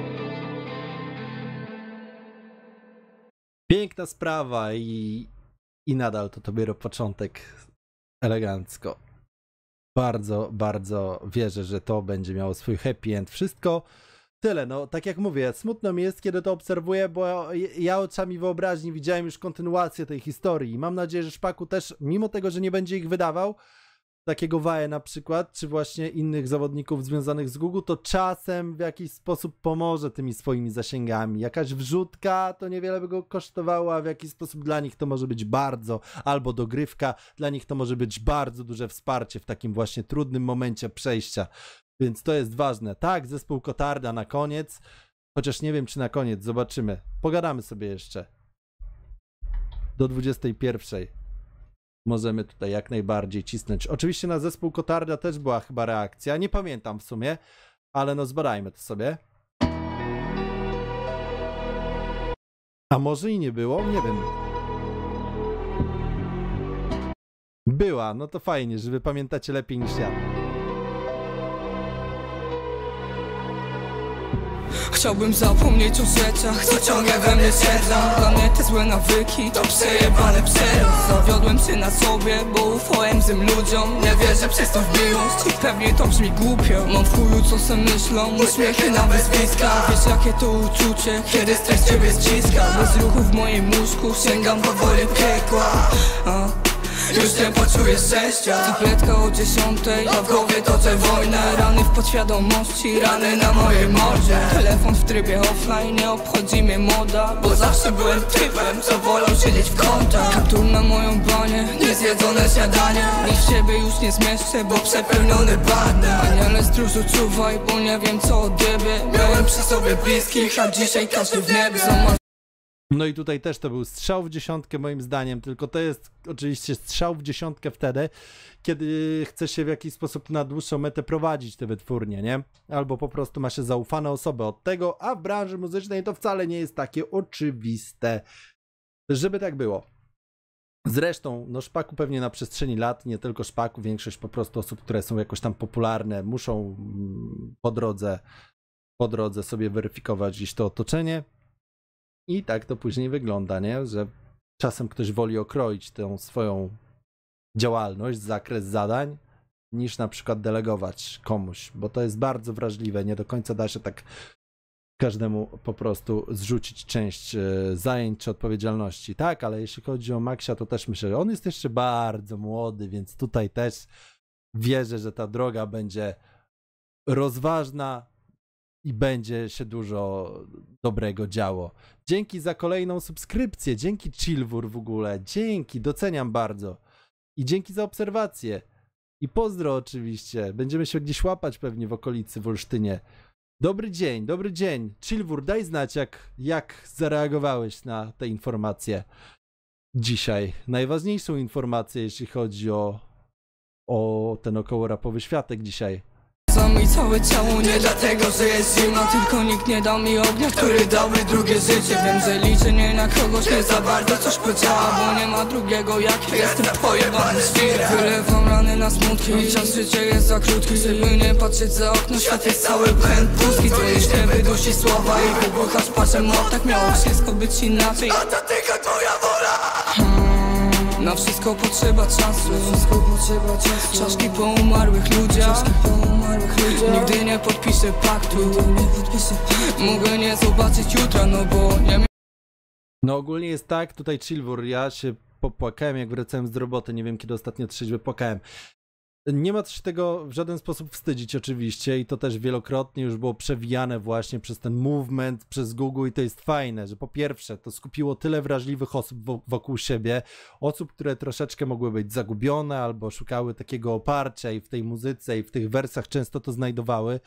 Piękna sprawa i, i nadal to dopiero początek, elegancko. Bardzo, bardzo wierzę, że to będzie miało swój happy end. Wszystko. Tyle, no tak jak mówię, smutno mi jest, kiedy to obserwuję, bo ja oczami wyobraźni widziałem już kontynuację tej historii. Mam nadzieję, że Szpaku też, mimo tego, że nie będzie ich wydawał, takiego Vae na przykład, czy właśnie innych zawodników związanych z Google, to czasem w jakiś sposób pomoże tymi swoimi zasięgami. Jakaś wrzutka to niewiele by go kosztowała, w jakiś sposób dla nich to może być bardzo, albo dogrywka, dla nich to może być bardzo duże wsparcie w takim właśnie trudnym momencie przejścia. Więc to jest ważne. Tak, zespół Cotarda na koniec. Chociaż nie wiem, czy na koniec. Zobaczymy. Pogadamy sobie jeszcze. Do dwudziestej pierwszej. Możemy tutaj jak najbardziej cisnąć. Oczywiście na zespół Cotarda też była chyba reakcja. Nie pamiętam w sumie, ale no zbadajmy to sobie. A może i nie było? Nie wiem. Była. No to fajnie, że wy pamiętacie lepiej niż ja. Chciałbym zapomnieć o rzeczach, co ciągle we mnie siedzą. Planety, złe nawyki, to przejebane przerost. Zawiodłem się na sobie, bo ufałem tym ludziom. Nie wierzę przez to w miłość i pewnie to brzmi głupio. Mam w chuju co se myślą, uśmiechy na bezwiska. Wiesz jakie to uczucie, kiedy stres ciebie ściska. Bez ruchu w moim mózgu sięgam powoli piekła. A. Już nie poczujesz szczęścia. Tabletka o dziesiątej, a w głowie toczę wojnę. Rany w podświadomości, rany na mojej mordzie. Telefon w trybie offline, nie obchodzi mnie moda. Bo zawsze byłem typem, co wolał siedzieć w kątach. Katur na moją banie, niezjedzone siadanie. I w siebie już nie zmieszczę, bo przepełniony badnę. Aniele stróżu czuwaj, bo nie wiem co od ciebie. Miałem przy sobie bliskich, a dzisiaj każdy w niebie. No i tutaj też to był strzał w dziesiątkę moim zdaniem, tylko to jest oczywiście strzał w dziesiątkę wtedy, kiedy chce się w jakiś sposób na dłuższą metę prowadzić te wytwórnie, nie? Albo po prostu ma się zaufane osoby od tego, a w branży muzycznej to wcale nie jest takie oczywiste, żeby tak było. Zresztą, no Szpaku pewnie na przestrzeni lat, nie tylko Szpaku, większość po prostu osób, które są jakoś tam popularne, muszą po drodze, po drodze sobie weryfikować gdzieś to otoczenie. I tak to później wygląda, nie? Że czasem ktoś woli okroić tą swoją działalność, zakres zadań, niż na przykład delegować komuś, bo to jest bardzo wrażliwe, nie do końca da się tak każdemu po prostu zrzucić część zajęć czy odpowiedzialności. Tak, ale jeśli chodzi o Maxia, to też myślę, że on jest jeszcze bardzo młody, więc tutaj też wierzę, że ta droga będzie rozważna, i będzie się dużo dobrego działo. Dzięki za kolejną subskrypcję, dzięki Chilwur w ogóle, dzięki, doceniam bardzo. I dzięki za obserwację. I pozdro oczywiście, będziemy się gdzieś łapać pewnie w okolicy, w Olsztynie. Dobry dzień, dobry dzień. Chilwur, daj znać jak, jak zareagowałeś na te informacje dzisiaj. Najważniejszą informację, jeśli chodzi o, o ten okołorapowy światek dzisiaj. I całe ciało nie dlatego, że jest zimno, tylko nikt nie dał mi ognia, który dał mi drugie życie. Wiem, że liczę nie na kogoś, nie za bardzo coś podziała, bo nie ma drugiego jak ja jestem pojebany świrem. Wylewam rany na smutki i czas życia jest za krótki, żeby nie patrzeć za okno. Świat jest cały pęd pustki, to już nie wydusi słowa i wybuchasz patrzem, no tak miało wszystko być inaczej. A ta tyka twoja wola. Na wszystko potrzeba czasu, czaszki po umarłych ludziach. Nigdy nie podpiszę paktu, mogę nie zobaczyć jutra, no bo nie. No ogólnie jest tak, tutaj Chilwur, ja się popłakałem jak wracałem z roboty, nie wiem kiedy ostatnio trzeźwy płakałem. Nie ma się tego w żaden sposób wstydzić oczywiście i to też wielokrotnie już było przewijane właśnie przez ten movement, przez Google i to jest fajne, że po pierwsze to skupiło tyle wrażliwych osób wokół siebie, osób, które troszeczkę mogły być zagubione albo szukały takiego oparcia i w tej muzyce i w tych wersach często to znajdowały.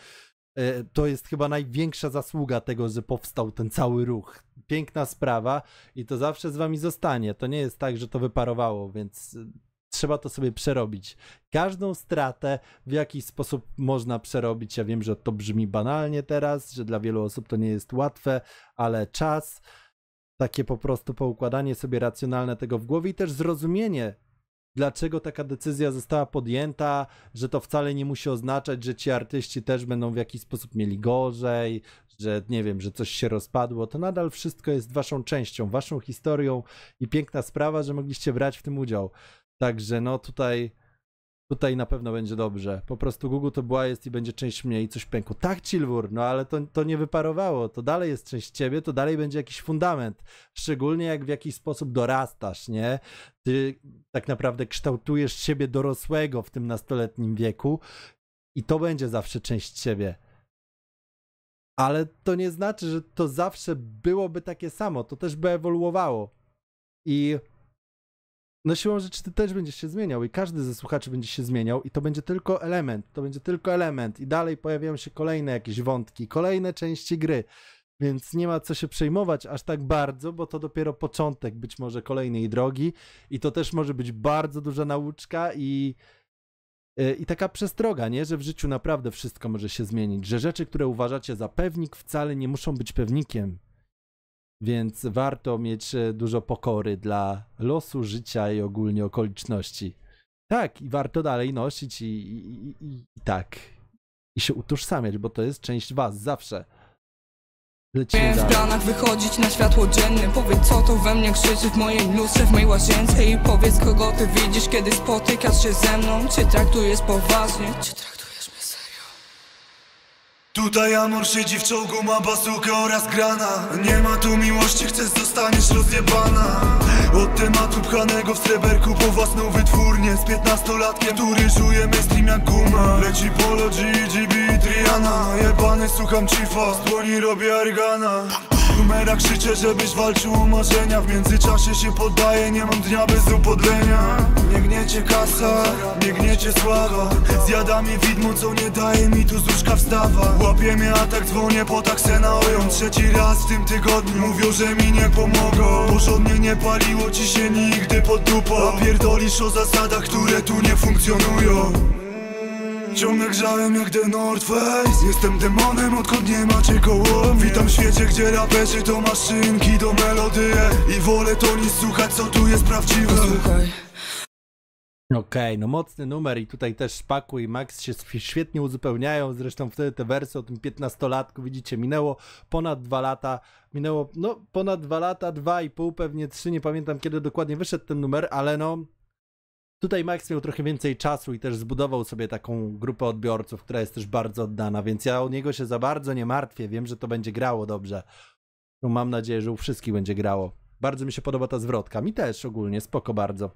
To jest chyba największa zasługa tego, że powstał ten cały ruch. Piękna sprawa i to zawsze z wami zostanie, to nie jest tak, że to wyparowało, więc... Trzeba to sobie przerobić. Każdą stratę w jakiś sposób można przerobić. Ja wiem, że to brzmi banalnie teraz, że dla wielu osób to nie jest łatwe, ale czas, takie po prostu poukładanie sobie racjonalne tego w głowie i też zrozumienie, dlaczego taka decyzja została podjęta, że to wcale nie musi oznaczać, że ci artyści też będą w jakiś sposób mieli gorzej, że nie wiem, że coś się rozpadło, to nadal wszystko jest waszą częścią, waszą historią i piękna sprawa, że mogliście brać w tym udział. Także no tutaj, tutaj na pewno będzie dobrze. Po prostu Google to była, jest i będzie część mnie i coś pękło. Tak, Chilwur, no ale to, to nie wyparowało. To dalej jest część ciebie, to dalej będzie jakiś fundament. Szczególnie jak w jakiś sposób dorastasz, nie? Ty tak naprawdę kształtujesz siebie dorosłego w tym nastoletnim wieku i to będzie zawsze część ciebie. Ale to nie znaczy, że to zawsze byłoby takie samo. To też by ewoluowało. I... No siłą rzeczy ty też będziesz się zmieniał i każdy ze słuchaczy będzie się zmieniał i to będzie tylko element, to będzie tylko element i dalej pojawiają się kolejne jakieś wątki, kolejne części gry, więc nie ma co się przejmować aż tak bardzo, bo to dopiero początek być może kolejnej drogi i to też może być bardzo duża nauczka i, i taka przestroga, nie? Że w życiu naprawdę wszystko może się zmienić, że rzeczy, które uważacie za pewnik wcale nie muszą być pewnikiem. Więc warto mieć dużo pokory dla losu, życia i ogólnie okoliczności. Tak, i warto dalej nosić i, i, i, i tak. I się utożsamiać, bo to jest część was zawsze. Miałem w planach wychodzić na światło dzienne. Powiedz co to we mnie krzyczy w mojej lustrze, w mojej łazience. I powiedz kogo ty widzisz, kiedy spotykasz się ze mną. Czy traktujesz poważnie, czy traktujesz mnie serio? Tutaj Amor siedzi w czołgu, ma basukę oraz grana. Nie ma tu miłości, chcesz zostaniesz rozjebana. Od tematu pchanego w sreberku po własną wytwórnię. Z piętnastolatkiem, który żuje mainstream jak guma. Leci Polo, G G B, Triana. Jebany, słucham Chifa, z dłoni robię Argana. numerach krzyczę, żebyś walczył o marzenia. W międzyczasie się poddaję, nie mam dnia bez upodlenia. Nie gniecie kasa, nie gniecie sława. Zjada mi widmo, co nie daje mi tu z łóżka wstawa. Łapie mnie atak, dzwonię po taksę na Oją. Trzeci raz w tym tygodniu mówią, że mi nie pomogą. Porządnie nie paliło ci się nigdy pod dupą. A pierdolisz o zasadach, które tu nie funkcjonują. Ciągle grzałem jak The North Face. Jestem demonem, odkąd nie macie koło mnie. Witam w świecie, gdzie raperzy to maszynki do melodii. I wolę to niż słuchać, co tu jest prawdziwe. Okej, okay, no mocny numer i tutaj też Szpaku i Max się świetnie uzupełniają. Zresztą wtedy te wersy o tym piętnastolatku, widzicie, minęło ponad dwa lata. Minęło, no, ponad dwa lata, dwa i pół, pewnie trzy, nie pamiętam kiedy dokładnie wyszedł ten numer, ale no... Tutaj Max miał trochę więcej czasu i też zbudował sobie taką grupę odbiorców, która jest też bardzo oddana, więc ja o niego się za bardzo nie martwię. Wiem, że to będzie grało dobrze. No, mam nadzieję, że u wszystkich będzie grało. Bardzo mi się podoba ta zwrotka. Mi też ogólnie, spoko bardzo.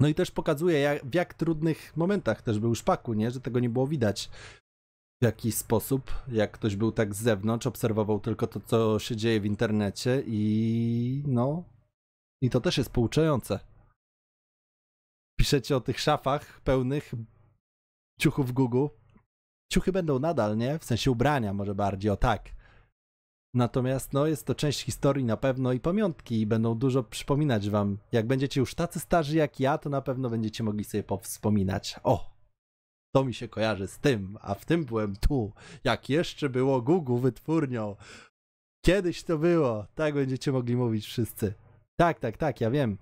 No i też pokazuje, jak, w jak trudnych momentach też był Szpaku, nie? Że tego nie było widać w jakiś sposób. Jak ktoś był tak z zewnątrz, obserwował tylko to, co się dzieje w internecie i no... I to też jest pouczające. Piszecie o tych szafach pełnych ciuchów Gugu. Ciuchy będą nadal, nie? W sensie ubrania może bardziej, o tak. Natomiast no, jest to część historii na pewno i pamiątki i będą dużo przypominać wam. Jak będziecie już tacy starzy jak ja, to na pewno będziecie mogli sobie powspominać. O! To mi się kojarzy z tym, a w tym byłem tu. Jak jeszcze było Gugu wytwórnią. Kiedyś to było. Tak będziecie mogli mówić wszyscy. Tak, tak, tak, ja wiem.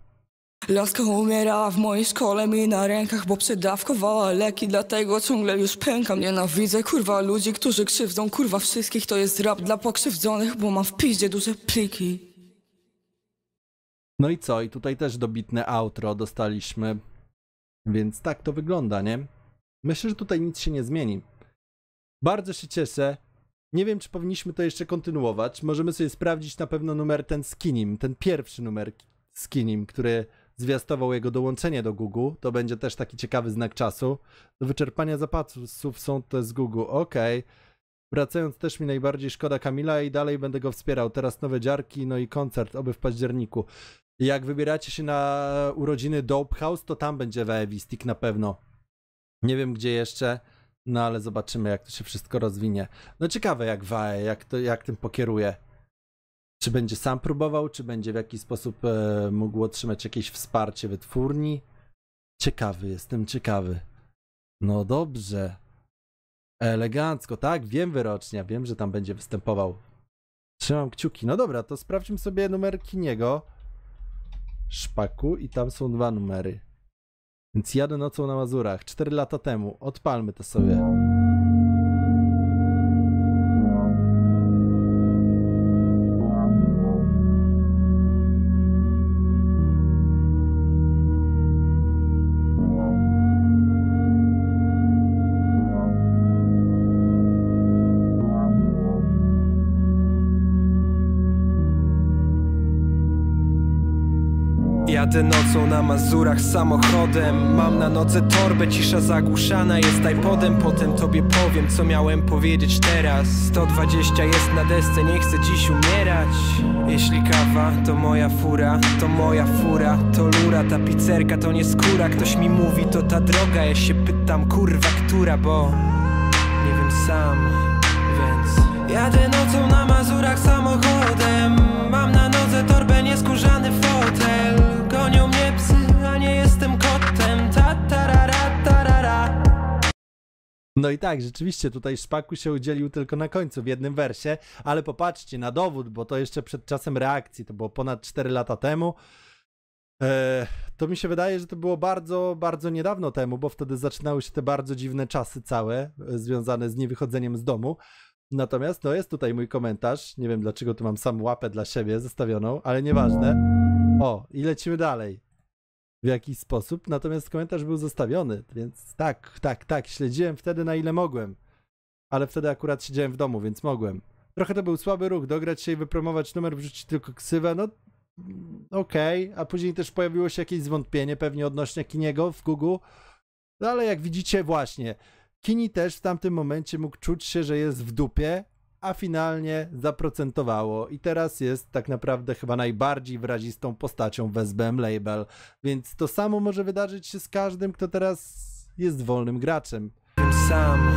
Laska umierała w mojej szkole mi na rękach, bo przedawkowała leki, dlatego ciągle już pękam. Nienawidzę kurwa ludzi, którzy krzywdzą kurwa wszystkich. To jest rap dla pokrzywdzonych, bo mam w piździe duże pliki. No i co? I tutaj też dobitne outro dostaliśmy. Więc tak to wygląda, nie? Myślę, że tutaj nic się nie zmieni. Bardzo się cieszę. Nie wiem, czy powinniśmy to jeszcze kontynuować. Możemy sobie sprawdzić na pewno numer ten z Kinnym, ten pierwszy numer z Kinnym, który zwiastował jego dołączenie do Gugu. To będzie też taki ciekawy znak czasu. Do wyczerpania zapasów są te z Gugu. Okej. Okay. Wracając też mi najbardziej szkoda Kamila i dalej będę go wspierał. Teraz nowe dziarki, no i koncert, oby w październiku. Jak wybieracie się na urodziny Dope House, to tam będzie Vae Vistic na pewno. Nie wiem gdzie jeszcze, no ale zobaczymy jak to się wszystko rozwinie. No ciekawe jak Vae, jak, to, jak tym pokieruje. Czy będzie sam próbował, czy będzie w jakiś sposób e, mógł otrzymać jakieś wsparcie wytwórni? Ciekawy, jestem ciekawy. No dobrze. Elegancko, tak? Wiem Wyrocznia, wiem, że tam będzie występował. Trzymam kciuki. No dobra, to sprawdźmy sobie numer Kinniego. Szpaku i tam są dwa numery. Więc jadę nocą na Mazurach, cztery lata temu. Odpalmy to sobie. Jadę nocą na Mazurach samochodem. Mam na noce torbę, cisza zagłuszana jest iPodem. Potem tobie powiem, co miałem powiedzieć teraz. sto dwadzieścia jest na desce, nie chcę dziś umierać. Jeśli kawa, to moja fura, to moja fura, to lura. Ta pizzerka to nie skóra, ktoś mi mówi, to ta droga. Ja się pytam, kurwa, która, bo nie wiem sam, więc... Jadę nocą na Mazurach samochodem. Mam na nodze torbę, nieskórzany fotel. Gonią mnie psy, a nie jestem kotem. Ta, tarara, tarara. No i tak, rzeczywiście tutaj Szpaku się udzielił tylko na końcu w jednym wersie, ale popatrzcie na dowód, bo to jeszcze przed czasem reakcji, to było ponad cztery lata temu. Eee, to mi się wydaje, że to było bardzo, bardzo niedawno temu, bo wtedy zaczynały się te bardzo dziwne czasy całe związane z niewychodzeniem z domu. Natomiast no jest tutaj mój komentarz, nie wiem dlaczego tu mam sam łapę dla siebie zostawioną, ale nieważne. O, i lecimy dalej w jakiś sposób, natomiast komentarz był zostawiony, więc tak, tak, tak, śledziłem wtedy na ile mogłem, ale wtedy akurat siedziałem w domu, więc mogłem. Trochę to był słaby ruch, dograć się i wypromować numer, wrzucić tylko ksywę, no okej, okay. A później też pojawiło się jakieś zwątpienie pewnie odnośnie Kinniego w Google, no ale jak widzicie właśnie... Kinny też w tamtym momencie mógł czuć się, że jest w dupie a finalnie zaprocentowało i teraz jest tak naprawdę chyba najbardziej wyrazistą postacią w S B M Label, więc to samo może wydarzyć się z każdym, kto teraz jest wolnym graczem. Sam,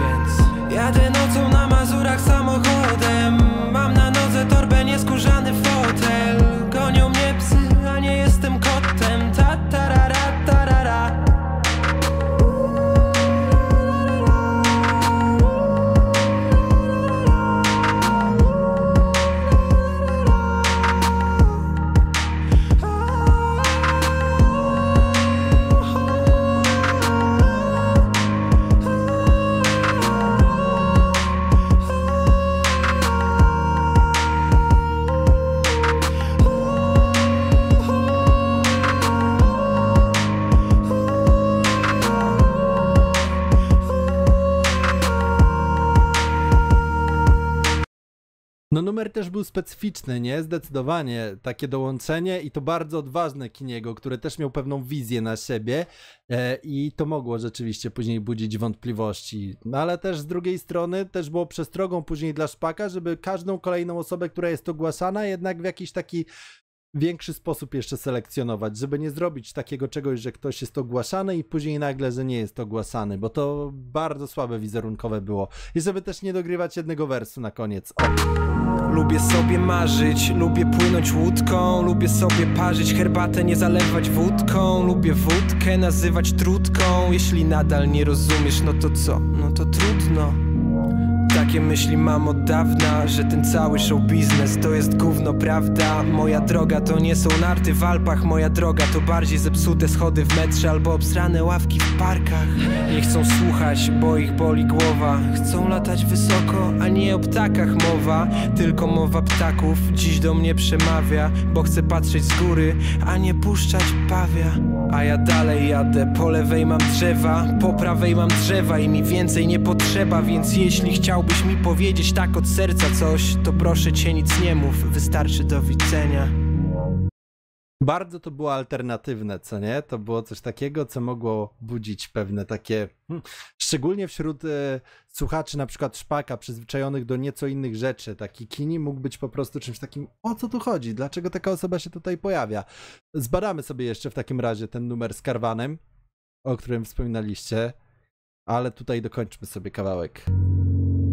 więc jadę nocą na Mazurach samochodem, mam na nodze torbę, nieskórzany fotel, gonią mnie psy, a nie jestem kotem, tatarara, tarara. No numer też był specyficzny, nie? Zdecydowanie takie dołączenie i to bardzo odważne Kinniego, który też miał pewną wizję na siebie e, i to mogło rzeczywiście później budzić wątpliwości. No ale też z drugiej strony też było przestrogą później dla Szpaka, żeby każdą kolejną osobę, która jest ogłaszana, jednak w jakiś taki większy sposób jeszcze selekcjonować, żeby nie zrobić takiego czegoś, że ktoś jest ogłaszany i później nagle, że nie jest ogłaszany, bo to bardzo słabe wizerunkowe było. I żeby też nie dogrywać jednego wersu na koniec. O. Lubię sobie marzyć, lubię płynąć łódką, lubię sobie parzyć herbatę, nie zalewać wódką, lubię wódkę nazywać trutką, jeśli nadal nie rozumiesz, no to co? No to trudno. Takie myśli mam od dawna, że ten cały show biznes to jest gówno, prawda? Moja droga to nie są narty w Alpach, moja droga to bardziej zepsute schody w metrze albo obsrane ławki w parkach. Nie chcą słuchać, bo ich boli głowa, chcą latać wysoko, a nie o ptakach mowa, tylko mowa ptaków dziś do mnie przemawia, bo chcę patrzeć z góry, a nie puszczać pawia. A ja dalej jadę, po lewej mam drzewa, po prawej mam drzewa i mi więcej nie potrzeba, więc jeśli chciałbym Chciałbyś mi powiedzieć tak od serca coś, to proszę cię nic nie mów, wystarczy do widzenia. Bardzo to było alternatywne, co nie? To było coś takiego, co mogło budzić pewne takie, hmm, szczególnie wśród e, słuchaczy na przykład Szpaka, przyzwyczajonych do nieco innych rzeczy. Taki Kinny mógł być po prostu czymś takim, o co tu chodzi? Dlaczego taka osoba się tutaj pojawia? Zbadamy sobie jeszcze w takim razie ten numer z Karwanem, o którym wspominaliście, ale tutaj dokończmy sobie kawałek.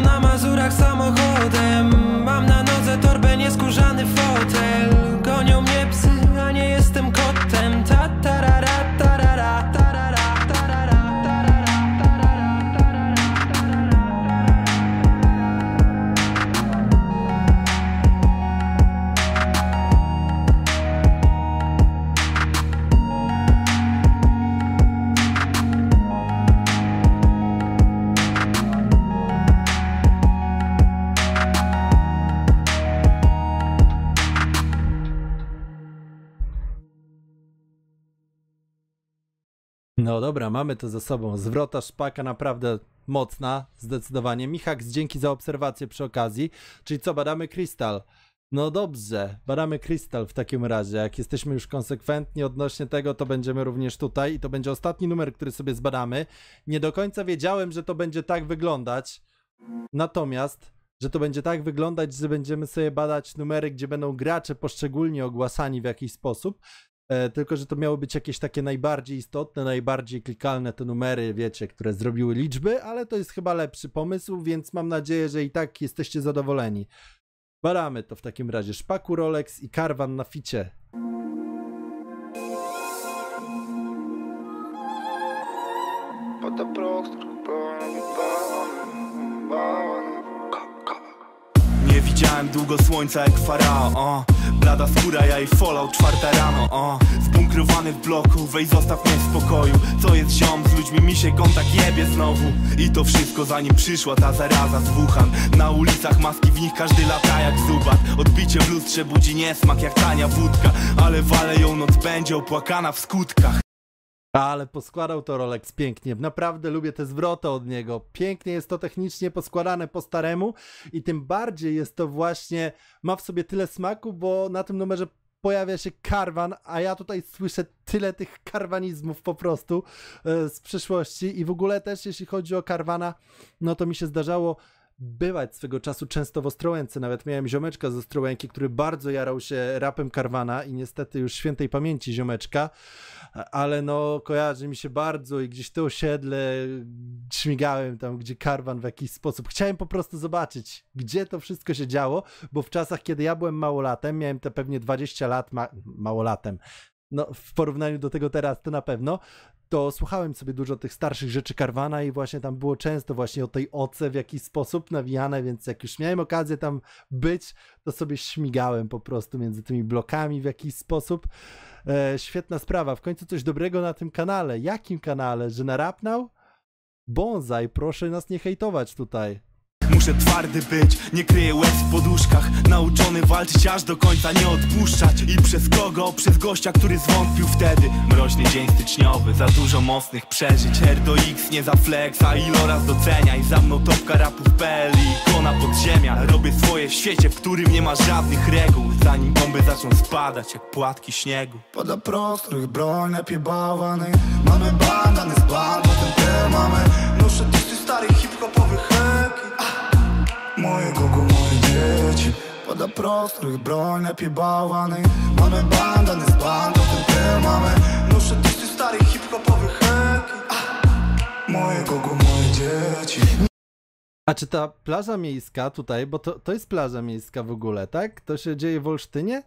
na Mazurach samochodem, mam na nodze torbę, nieskórzany fotel, gonią mnie psy, a nie jestem kotem, tatarara, tarara, tarara, tarara, tarara, tarara, tarara, No dobra, mamy to za sobą. Zwrota Szpaka naprawdę mocna, zdecydowanie. Michaks, dzięki za obserwację przy okazji. Czyli co, badamy Krystal? No dobrze, badamy Krystal w takim razie. Jak jesteśmy już konsekwentni odnośnie tego, to będziemy również tutaj i to będzie ostatni numer, który sobie zbadamy. Nie do końca wiedziałem, że to będzie tak wyglądać. Natomiast, że to będzie tak wyglądać, że będziemy sobie badać numery, gdzie będą gracze poszczególnie ogłaszani w jakiś sposób. Tylko że to miały być jakieś takie najbardziej istotne, najbardziej klikalne te numery, wiecie, które zrobiły liczby, ale to jest chyba lepszy pomysł, więc mam nadzieję, że i tak jesteście zadowoleni. Badamy to w takim razie. Szpaku, Rolex i Karwan na ficie. Nie widziałem długo słońca jak faraon. Blada skóra, ja i fallout, czwarta rano, o. Zbunkrowany w bloku, weź zostaw mnie w spokoju. Co jest ziom, z ludźmi mi się kontakt jebie znowu. I to wszystko zanim przyszła ta zaraza z Wuhan. Na ulicach maski, w nich każdy lata jak zubat. Odbicie w lustrze budzi niesmak jak tania wódka. Ale wale ją noc będzie opłakana w skutkach. Ale poskładał to Rolex pięknie, naprawdę lubię te zwroty od niego, pięknie jest to technicznie poskładane po staremu i tym bardziej jest to właśnie, ma w sobie tyle smaku, bo na tym numerze pojawia się karwan, a ja tutaj słyszę tyle tych karwanizmów po prostu yy, z przyszłości i w ogóle też jeśli chodzi o karwana, no to mi się zdarzało bywać swego czasu często w Ostrołęce, nawet miałem ziomeczka z Ostrołęki, który bardzo jarał się rapem karwana i niestety już świętej pamięci ziomeczka, ale no kojarzy mi się bardzo i gdzieś te osiedle śmigałem tam, gdzie karwan w jakiś sposób. Chciałem po prostu zobaczyć, gdzie to wszystko się działo, bo w czasach, kiedy ja byłem małolatem, miałem te pewnie dwadzieścia lat, ma małolatem, no w porównaniu do tego teraz to na pewno, to słuchałem sobie dużo tych starszych rzeczy karwana i właśnie tam było często właśnie o tej oce w jakiś sposób nawijane, więc jak już miałem okazję tam być, to sobie śmigałem po prostu między tymi blokami w jakiś sposób. E, świetna sprawa, w końcu coś dobrego na tym kanale. Jakim kanale? Że na Rapnau? Bonsai, proszę nas nie hejtować tutaj. Muszę twardy być, nie kryję łez w poduszkach. Nauczony walczyć aż do końca, nie odpuszczać. I przez kogo? Przez gościa, który zwątpił wtedy. Mroźny dzień styczniowy, za dużo mocnych przeżyć. R do X, nie za flexa, iloraz doceniaj. Za mną topka rapów kropka pe el i ikona podziemia. Robię swoje w świecie, w którym nie ma żadnych reguł. Zanim bomby zaczną spadać jak płatki śniegu. Poda prostrych, broń lepiej bałwany. Mamy bandany z band, potem te mamy. Muszę dosyć starych hip-hopowych heki. Moje Gugu, moje dzieci. Poda prostrych, broń lepiej bałwany. Mamy bandany z bandą, tym te mamy. Muszę dosyć starych hip-hopowych heki. Moje Gugu, moje dzieci. A czy ta plaża miejska tutaj, bo to, to jest plaża miejska w ogóle, tak? To się dzieje w Olsztynie?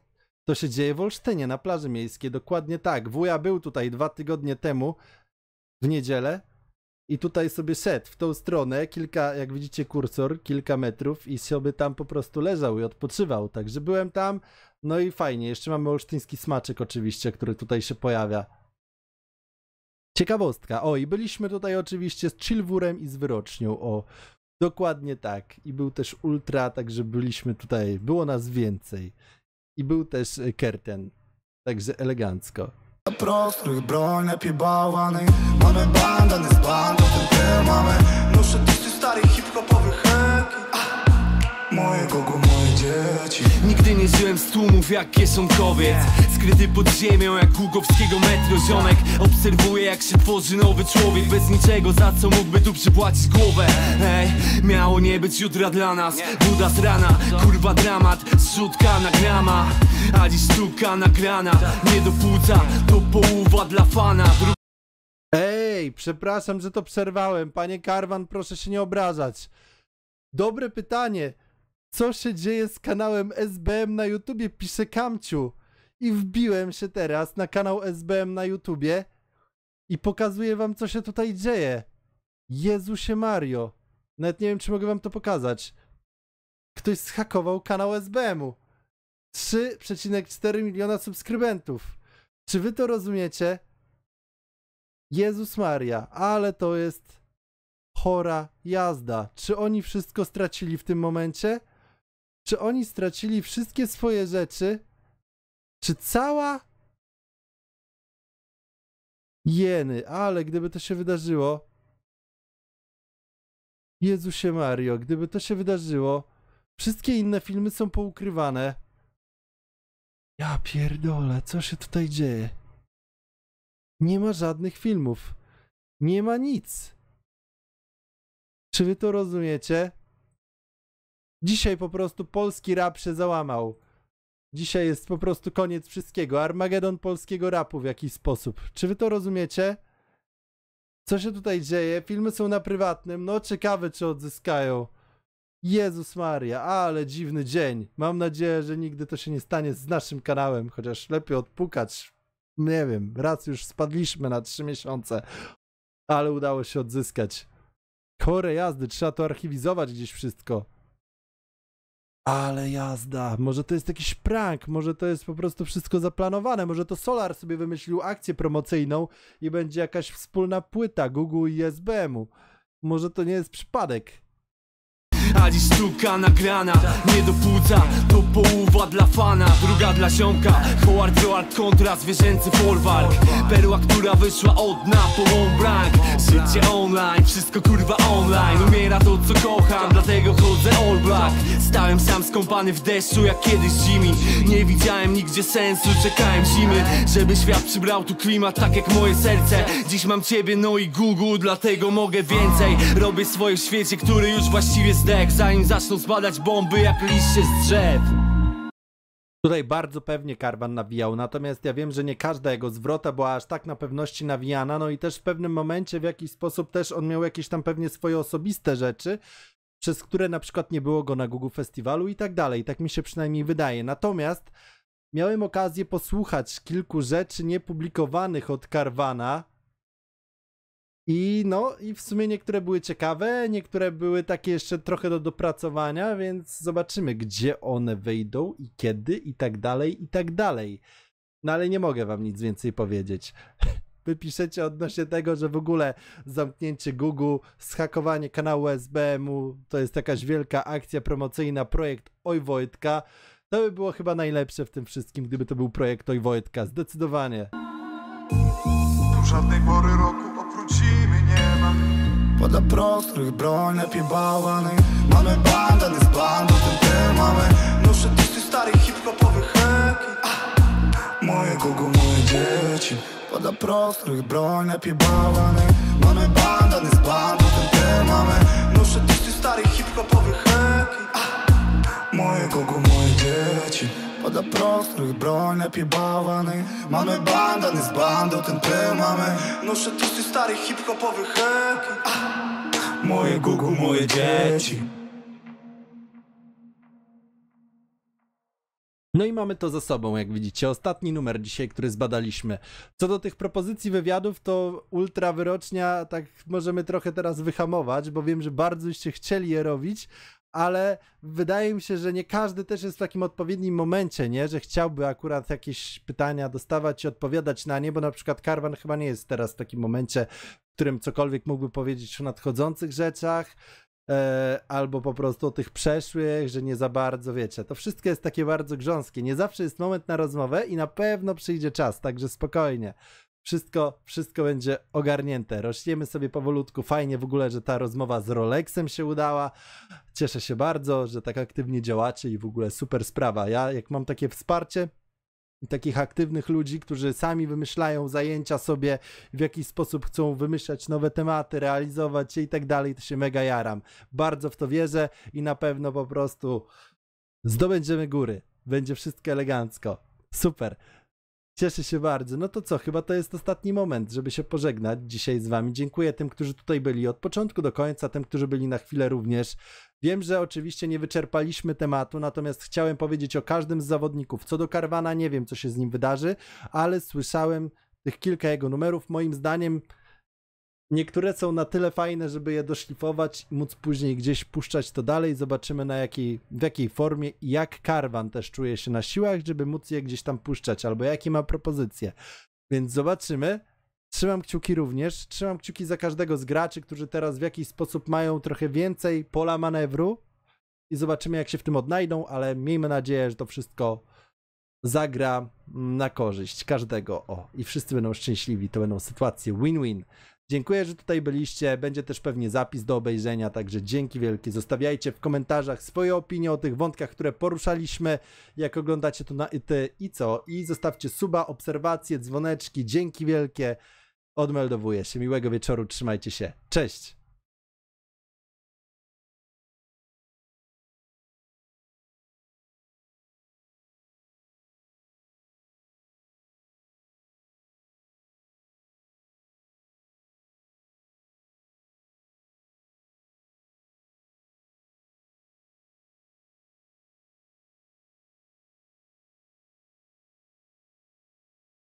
To się dzieje w Olsztynie, na plaży miejskiej, dokładnie tak. Wuja był tutaj dwa tygodnie temu, w niedzielę. I tutaj sobie szedł w tą stronę, kilka, jak widzicie kursor, kilka metrów i sobie tam po prostu leżał i odpoczywał. Także byłem tam, no i fajnie. Jeszcze mamy olsztyński smaczek oczywiście, który tutaj się pojawia. Ciekawostka. O, i byliśmy tutaj oczywiście z Chilwurem i z Wyrocznią, o. Dokładnie tak. I był też Ultra, także byliśmy tutaj, było nas więcej. I był też Kerten, także elegancko. Prostrych broń lepiej bałwany. Mamy bandany z bandą, tym te mamy. Muszę dosyć starych hip-hopowych heki. Moje Gugu, moje dzieci. Nigdy nie żyłem z tłumów jak kieszonkowiec. Skryty pod ziemią jak gugowskiego metro ziomek. Obserwuję jak się tworzy nowy człowiek. Bez niczego, za co mógłby tu przypłacić głowę. Ej, miało nie być jutra dla nas. Buda z rana, kurwa dramat. Zrzutka na grama, ani sztuka nagrana. Nie do płuca, to połowa dla fana. Dru Ej, przepraszam, że to przerwałem. Panie Karwan, proszę się nie obrażać. Dobre pytanie. Co się dzieje z kanałem S B M na YouTubie? Pisze Kamciu. I wbiłem się teraz na kanał S B M na YouTubie i pokazuję wam, co się tutaj dzieje. Jezusie Mario. Nawet nie wiem, czy mogę wam to pokazać. Ktoś zhakował kanał S B M-u. trzy przecinek cztery miliona subskrybentów. Czy wy to rozumiecie? Jezus Maria, ale to jest chora jazda. Czy oni wszystko stracili w tym momencie? Czy oni stracili wszystkie swoje rzeczy? Czy cała? Jeny, ale gdyby to się wydarzyło. Jezusie Mario, gdyby to się wydarzyło. Wszystkie inne filmy są poukrywane. Ja pierdolę, co się tutaj dzieje? Nie ma żadnych filmów. Nie ma nic. Czy wy to rozumiecie? Dzisiaj po prostu polski rap się załamał. Dzisiaj jest po prostu koniec wszystkiego. Armagedon polskiego rapu w jakiś sposób. Czy wy to rozumiecie? Co się tutaj dzieje? Filmy są na prywatnym. No ciekawe, czy odzyskają. Jezus Maria, ale dziwny dzień. Mam nadzieję, że nigdy to się nie stanie z naszym kanałem. Chociaż lepiej odpukać. Nie wiem, raz już spadliśmy na trzy miesiące. Ale udało się odzyskać. Chore jazdy, trzeba to archiwizować gdzieś wszystko. Ale jazda, może to jest jakiś prank, może to jest po prostu wszystko zaplanowane, może to Solar sobie wymyślił akcję promocyjną i będzie jakaś wspólna płyta Google i S B M-u. Może to nie jest przypadek. Ani sztuka nagrana, nie do płuca, to połowa dla fana, druga dla ziomka. Howard Howard kontra zwierzęcy folwark, perła, która wyszła od dna po łąbrank. Życie online, wszystko kurwa online, umiera to co kocham, dlatego chodzę all black. Stałem sam skąpany w deszczu jak kiedyś zimi, nie widziałem nigdzie sensu, czekałem zimy, żeby świat przybrał tu klimat tak jak moje serce. Dziś mam ciebie, no i Google, dlatego mogę więcej. Robię swoje w świecie, który już właściwie zdechł, zanim zaczną spadać bomby jak liście z drzew. Tutaj bardzo pewnie Karwan nawijał, natomiast ja wiem, że nie każda jego zwrota była aż tak na pewności nawijana, no i też w pewnym momencie w jakiś sposób też on miał jakieś tam pewnie swoje osobiste rzeczy, przez które na przykład nie było go na Gugu Festiwalu i tak dalej, tak mi się przynajmniej wydaje. Natomiast miałem okazję posłuchać kilku rzeczy niepublikowanych od Karwana, I no, i w sumie niektóre były ciekawe, niektóre były takie jeszcze trochę do dopracowania, więc zobaczymy, gdzie one wyjdą i kiedy i tak dalej, i tak dalej. No ale nie mogę wam nic więcej powiedzieć. Wy piszecie odnośnie tego, że w ogóle zamknięcie Google, zhakowanie kanału S B M-u, to jest jakaś wielka akcja promocyjna, projekt Oj Wojtka. To by było chyba najlepsze w tym wszystkim, gdyby to był projekt Oj Wojtka, zdecydowanie. Żadnej pory roku. Zimy nie ma. Poda prostrych, broń lepiej bałwanych. Mamy bandany z bandą, ten ty mamy. Noszę tysiąc starych hip-hopowych heki. Moje Gugu, moje dzieci. Poda prostrych, broń lepiej bałwanych. Mamy bandany z bandą, ten ty mamy. Noszę tysiąc starych hip-hopowych heki. Moje Gugu, moje dzieci. Poda prostrych, broń lepiej bałwanych. Mamy bandany z bandą, ten ty mamy. Noszę tysty starych hip-hopowych heki. Moje Gugu, moje dzieci. No i mamy to za sobą, jak widzicie. Ostatni numer dzisiaj, który zbadaliśmy. Co do tych propozycji wywiadów, to ultra wyrocznia, tak możemy trochę teraz wyhamować, bo wiem, że bardzoście chcieli je robić, ale wydaje mi się, że nie każdy też jest w takim odpowiednim momencie, nie? Że chciałby akurat jakieś pytania dostawać i odpowiadać na nie, bo na przykład Karwan chyba nie jest teraz w takim momencie, w którym cokolwiek mógłby powiedzieć o nadchodzących rzeczach, yy, albo po prostu o tych przeszłych, że nie za bardzo, wiecie. To wszystko jest takie bardzo grząskie. Nie zawsze jest moment na rozmowę i na pewno przyjdzie czas, także spokojnie. Wszystko, wszystko będzie ogarnięte. Rośniemy sobie powolutku. Fajnie w ogóle, że ta rozmowa z Rolexem się udała. Cieszę się bardzo, że tak aktywnie działacie i w ogóle super sprawa. Ja jak mam takie wsparcie i takich aktywnych ludzi, którzy sami wymyślają zajęcia sobie, w jakiś sposób chcą wymyślać nowe tematy, realizować je i tak dalej, to się mega jaram. Bardzo w to wierzę i na pewno po prostu zdobędziemy góry. Będzie wszystko elegancko. Super. Cieszę się bardzo. No to co, chyba to jest ostatni moment, żeby się pożegnać dzisiaj z wami. Dziękuję tym, którzy tutaj byli od początku do końca, tym, którzy byli na chwilę również. Wiem, że oczywiście nie wyczerpaliśmy tematu, natomiast chciałem powiedzieć o każdym z zawodników. Co do Karwana, nie wiem, co się z nim wydarzy, ale słyszałem tych kilka jego numerów. Moim zdaniem niektóre są na tyle fajne, żeby je doszlifować i móc później gdzieś puszczać to dalej. Zobaczymy na jakiej, w jakiej formie i jak Karwan też czuje się na siłach, żeby móc je gdzieś tam puszczać, albo jakie ma propozycje. Więc zobaczymy. Trzymam kciuki również. Trzymam kciuki za każdego z graczy, którzy teraz w jakiś sposób mają trochę więcej pola manewru i zobaczymy, jak się w tym odnajdą, ale miejmy nadzieję, że to wszystko zagra na korzyść każdego. O, i wszyscy będą szczęśliwi. To będą sytuacje win-win. Dziękuję, że tutaj byliście. Będzie też pewnie zapis do obejrzenia, także dzięki wielkie. Zostawiajcie w komentarzach swoje opinie o tych wątkach, które poruszaliśmy, jak oglądacie to na I T i co. I zostawcie suba, obserwacje, dzwoneczki. Dzięki wielkie. Odmeldowuję się. Miłego wieczoru. Trzymajcie się. Cześć!